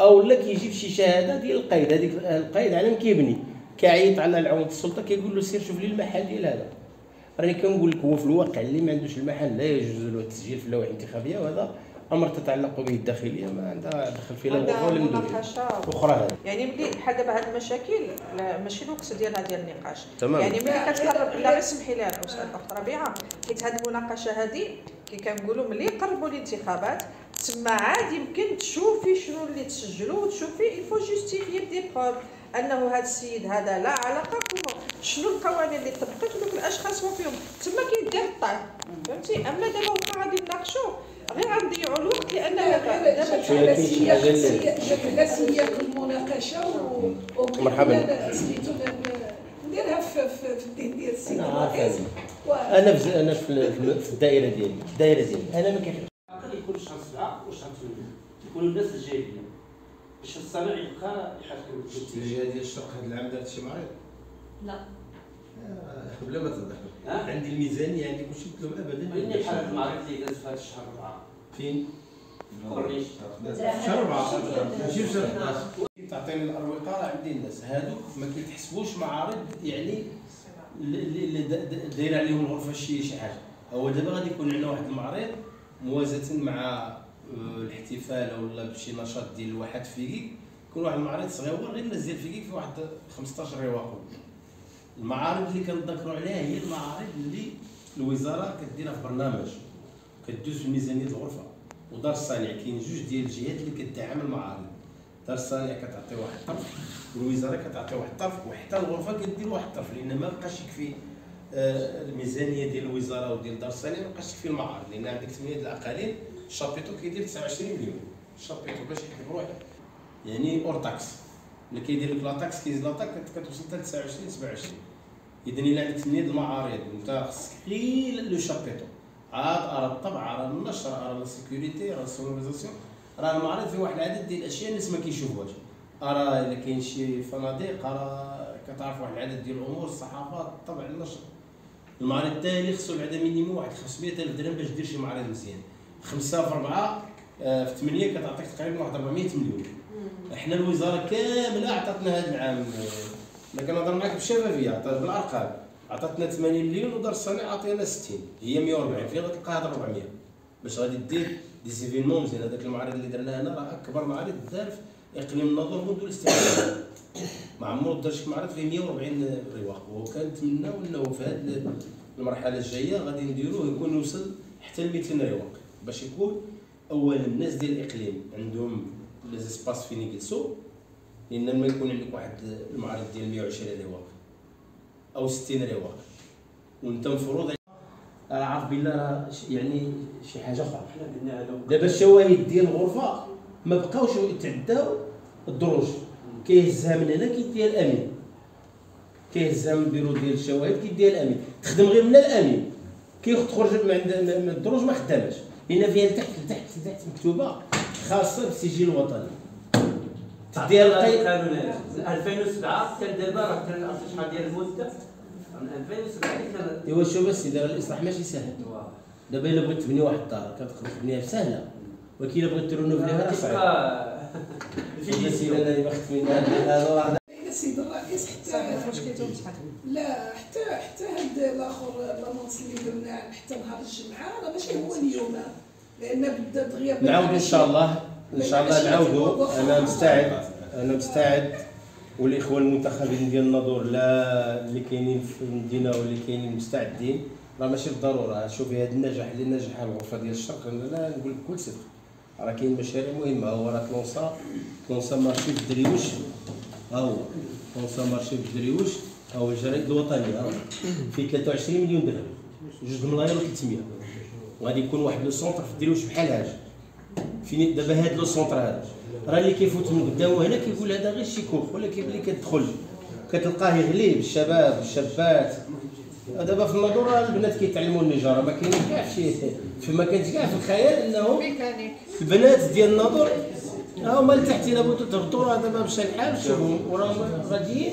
او لا كيجيب شي شهاده ديال القايد. هذيك القايد على ما كيبني كيعيط على العمود السلطه كيقول له سير شوف لي المحل ديال هذا. راني كنقول لك هو في الواقع اللي ما عندوش المحل لا يجوز له التسجيل في اللوائح الانتخابيه، وهذا امر تتعلق به الداخليه ما عندها دخل فيه لا الغرفه ولا المديريه اخرى. هذا يعني ملي بحال دابا هاد المشاكل ماشي الوقت ديالها ديال النقاش. يعني ملي كتقرب لا غير سمحي لي الاستاذ اخت ربيعه، حيت هاد المناقشه هادي كي كنقولوا ملي يقربوا الانتخابات تما عاد يمكن تشوفي شنو اللي تسجلوا وتشوفي الفو جوستيفي دي بروف انه هذا السيد هذا لا علاقه به شنو القوانين اللي طبقت ودوك الاشخاص وفيهم تما كيدير الطعن. فهمتي؟ اما دابا هما غادي يناقشوا غير غنضيعوا الوقت لان دابا جلسيه المناقشه مرحبا نديرها في الدين ديال السيد. انا في الدائره ديالي انا ما كنخدمش. يكون شهر 7 وشهر 8 يكونوا الناس الجاهلين باش الصناع يبقى يحكم الجهه ديال الشرق. هذا العام دارت شي معرض؟ لا قبل ما تضحك عندي الميزانيه عندي كلشي قلت لهم ابدا. وين بحال المعرض اللي داز في هذا الشهر 4 فين؟ الكورنيش شهر 4 ماشي شهر 11 تعطيني الاروقه. راه عندي الناس هادوك ما كيتحسبوش معارض يعني اللي دايره عليهم الغرفه شي حاجه. هو دابا غادي يكون عندنا واحد المعرض موازاة مع الاحتفال ولا بشي نشاط ديال واحد فريق. يكون واحد المعرض صغير غير الناس ديال الفريق في واحد 15 رواق. المعارض اللي كنذكروا عليها هي المعارض اللي الوزاره كديرها في برنامج كدوز في ميزانيه الغرفه ودار الصانع. كاين جوج ديال الجهات اللي كتدعم المعارض. دار الصانع كتعطي واحد الطرف والوزاره كتعطي واحد الطرف وحتى الغرفه كدير واحد الطرف لان ما بقاش يكفي الميزانيه ديال الوزاره وديال دار الصانع ما بقاش تكفي المعارض لان عندك 8 ديال الاقاليم. الشابيتو كيدير 29 مليون الشابيتو باش يكتب روحه يعني اور تاكس. ملي كيدير لك لاطاكس كيز لاطاك كتوصل حتى 29 27. اذا الا عندك 8 ديال المعارض انت خصك غير لو شابيتو عاد ارى الطبع ارى النشر ارى السيكوريتي ارى السونوريزاسيون. راه المعارض فيه واحد العدد ديال الاشياء الناس ما كيشوفوهاش. ارى الا كاين شي فنادق ارى كتعرف واحد العدد ديال الامور الصحافه الطبع النشر. المعرض الثاني خصو بعدا مينيموم واحد 500000 درهم باش دير شي معرض مزيان. 5 في 4 في 8 كتعطيك تقريبا واحد 400 مليون. احنا الوزاره كامله عطاتنا هذا العام انا كنهضر معاك بالشفافيه عطات بالارقام عطاتنا 80 مليون ودار الصناعه عطينا 60 هي 140 فين غتلقى هاد 400 باش غادي دير دي سيفينمون مزيان. هذاك المعرض اللي درناه هنا راه اكبر معرض دار في اقليم الناظور منذ الاستقلال. ما عمرو دار شي معرض فيه 140 رواق وكنتمناو انه في هذه المرحله الجايه غادي نديروه يكون يوصل حتى ل 200 رواق باش يكون اولا الناس ديال الاقليم عندهم لي زيسباس فين يجلسوا. لان ما يكون عندك واحد المعرض ديال 120 رواق او 60 رواق وانت مفروض راه عارف بالله يعني شي حاجه اخرى. دابا الشواهد ديال الغرفه ما بقاوش يتعداو الدروج. كيهزها من هنا كيديها الامين، كيهزها من البيرو ديال الشواهد كيديها الامين، تخدم غير من الامين، كيخرج من الدروج ما خداماش، لان فيها لتحت لتحت لتحت مكتوبه خاصه بالسجل الوطني. ديال القانونات 2007 حتى دابا راه كان الانتشار ديال المده من 2007 كان. ايوا شوف السيدي الاصلاح ماشي سهل، دابا الا بغيت تبني واحد الدار كتقدر تبنيها سهله، ولكن الا بغيت ترونوفليها صعيب. السيد الرئيس حتى هذا الاخر لامونس اللي درنا حتى نهار الجمعه راه ماشي هو اليوم، لان بدا بغياب. نعاودوا ان شاء الله، ان شاء الله نعاودوا. انا مستعد والاخوه المنتخبين ديال الناظور لا اللي كاينين في المدينه واللي كاينين مستعدين، راه ماشي بالضروره. شوفي هذا النجاح اللي نجحها الغرفه ديال الشرق، لا نقول بكل صدق راه كاين مشاريع مهمه. هو راه تلونسا مارشي في الدريوش، ها هو تلونسا مارشي في الدريوش، ها هو الجرائد الوطنيه في 23 مليون درهم، 2,300,000، وغادي يكون واحد لو سونتر في الدريوش بحال هاج. فين دابا هاد لو سونتر هذا راه اللي كيفوت من قدامه هنا كيقول هذا غير شيكوخ، ولكن ملي كتدخل كتلقاه يغلي بالشباب والشابات. دابا في الناظور راه البنات كيتعلموا النجاره، ما كاينش كاع شي فما كانش كاع في الخيال انه البنات ديال الناظور ها هما اللي تحت الا بغيتو تهبطوا راه دابا مشى الحال شوفوا وراهم غاديين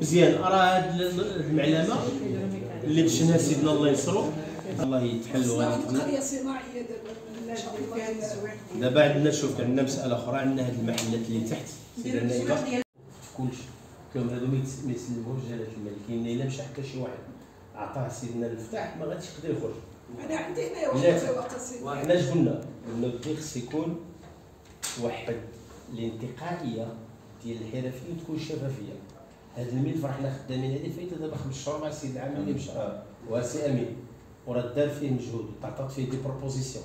مزيان. راه هاد المعلمه اللي دشنها سيدنا الله ينصرو الله يتحل. القريه صناعيه دابا عندنا شوف عندنا مساله اخرى، عندنا هاد المحلات اللي تحت سيدنا النائبه كلشي كلهم هادو ما يسلموش جلاله الملك، لان الا مشى حكى شي واحد عطاه سيدنا المفتاح ما غاديش يقدر يخرج. انا عندي هنايا واحد السيد، وحنا قلنا بدي خص يكون واحد الانتقائيه ديال الحرفيين تكون شفافيه. هاد الملف راه حنا خدامين هذه فايته دابا 5 شهور مع السيد العامل اللي مشى واسي امين، وراه دار فيه مجهود وتعطات فيه دي بروبوزيسيون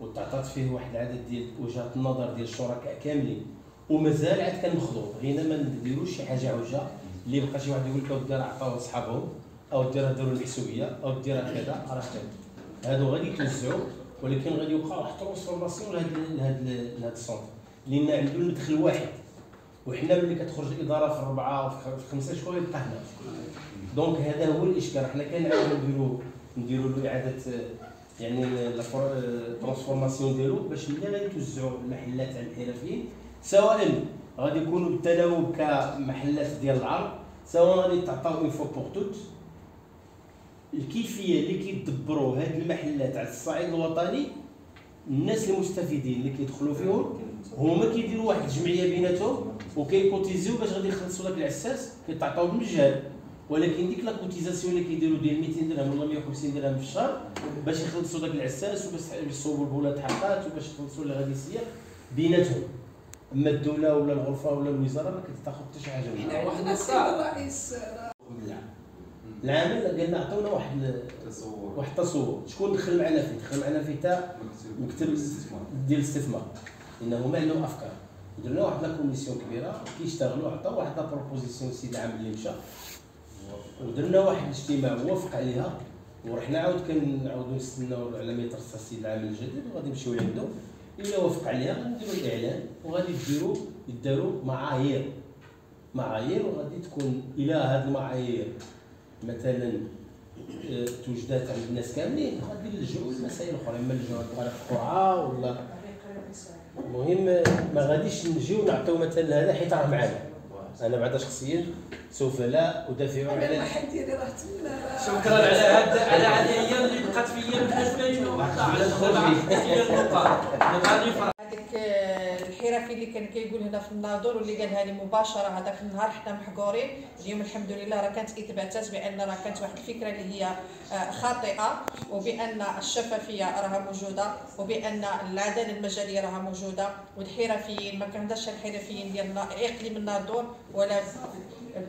وتعطات فيه واحد العدد ديال وجهات النظر ديال الشركاء كاملين، ومازال عاد كنخضوا غير ما نديروش شي حاجه عوجه اللي بقى شي واحد يقول لك ودي راه عطاو لصحابهم او ديرها داروا الحسوبيه او ديرها كذا. راه هادو غادي يتوزعوا، ولكن غادي يبقى حتى ترانسفورماسيون لهاد السونتر، لان عنده المدخل واحد. وحنا ملي كتخرج الاداره في 4 وفي 5 شهور يبقى هنا، دونك هذا هو الاشكال. حنا كنعاودو نديروا له اعاده يعني الترانسفورماسيون ديالو، باش ملي غادي يتوزعوا المحلات على الحرفيين سواء غادي يكونوا بالتناوب كمحلات ديال العرض، سواء غادي تعطاو اون فوا بوغ توت. الكيفيه اللي كيدبروا هاد المحلات على الصعيد الوطني، الناس المستفيدين اللي كيدخلوا فيهم هما كيديروا واحد الجمعيه بيناتهم وكيكوتيزيو باش غادي يخلصوا داك العساس كيتعطاو بالمجهل، ولكن ديك لا كوتيزاسيون اللي كيديروا ديال 200 درهم ولا 150 درهم في الشهر باش يخلصوا داك العساس وباش يصوبوا البولات حقات وباش يخلصوا اللي غادي يسير بيناتهم. اما الدوله ولا الغرفه ولا الوزاره ما كتاخذ حتى شي حاجه منها. واحد الرئيس العامل قالنا عطونا واحد التصور. شكون دخل معنا فيه؟ دخل معنا فيه تا مكتب الاستثمار ديال الاستثمار، لان هما عندهم افكار. درنا واحد لا كوميسيون كبيره كيشتغلوا، عطاو واحد لا بروبوزيسيون السيد العامل اللي مشى، ودرنا واحد الاجتماع وافق عليها، ورحنا عاود كنعاودوا نستناو على ما يترسى السيد العامل الجديد وغادي نمشيو عنده. الا وافق عليها نديروا الاعلان وغادي يداروا معايير، وغادي تكون الى هاد المعايير مثلا توجدات عند الناس كاملين غادي نلجؤوا لمسائل اخرى، اما نلجؤوا لطريق القرعه ولا المهم ما غاديش نجيو نعطيو مثلا هذا حيت راه معانا. انا بعدا شخصيا سوف لا ادافع على الحل ديالي راه تما. شكرا على هذه الايام اللي بقات فيا من 2011. الحرفي اللي كان كيقول هنا في الناظور واللي قالها لي مباشره هذاك النهار، حنا محقورين. اليوم الحمد لله راه كانت اثباتات بان راه كانت واحد الفكره اللي هي خاطئه، وبان الشفافيه راها موجوده، وبان العداله المجاليه راها موجوده، والحرفيين ما كنهضرش على الحرفيين ديال اقليم الناظور ولا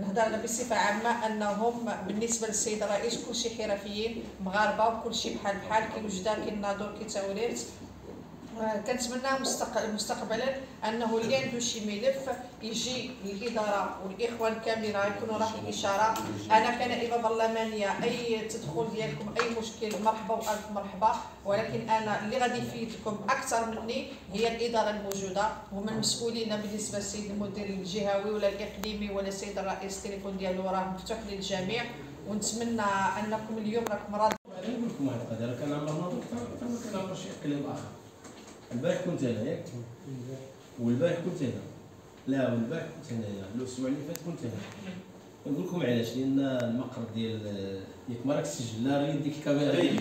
نهضرنا بصفه عامه، انهم بالنسبه للسيد الرئيس كلشي حرفيين مغاربه وكلشي بحال كيوجد كي الناظور كي تاوليرت كنتمنى مستقبلا انه اللي عنده شي ملف يجي للاداره والاخوان كاملين راه يكونوا راه الاشاره. انا كنائبه برلمانيه اي تدخل ديالكم اي مشكل مرحبا والف مرحبا، ولكن انا اللي غادي يفيدكم اكثر مني هي الاداره الموجوده ومن المسؤولين بالنسبه للسيد المدير الجهوي ولا الاقليمي ولا السيد الرئيس. التليفون ديالو راه مفتوح للجميع ونتمنى انكم اليوم راكم راضيين. نقول لكم واحد القضيه كان عمر ناضر كان شي كلام اخر. البارح كنت هنا ياك والبارح كنت هنا، لا والبارح كنت هنايا الاسبوع اللي فات كنت هنا. نقول لكم علاش، لان المقر ديال ياك ما راكش سجلنا غير ديك الكاميرا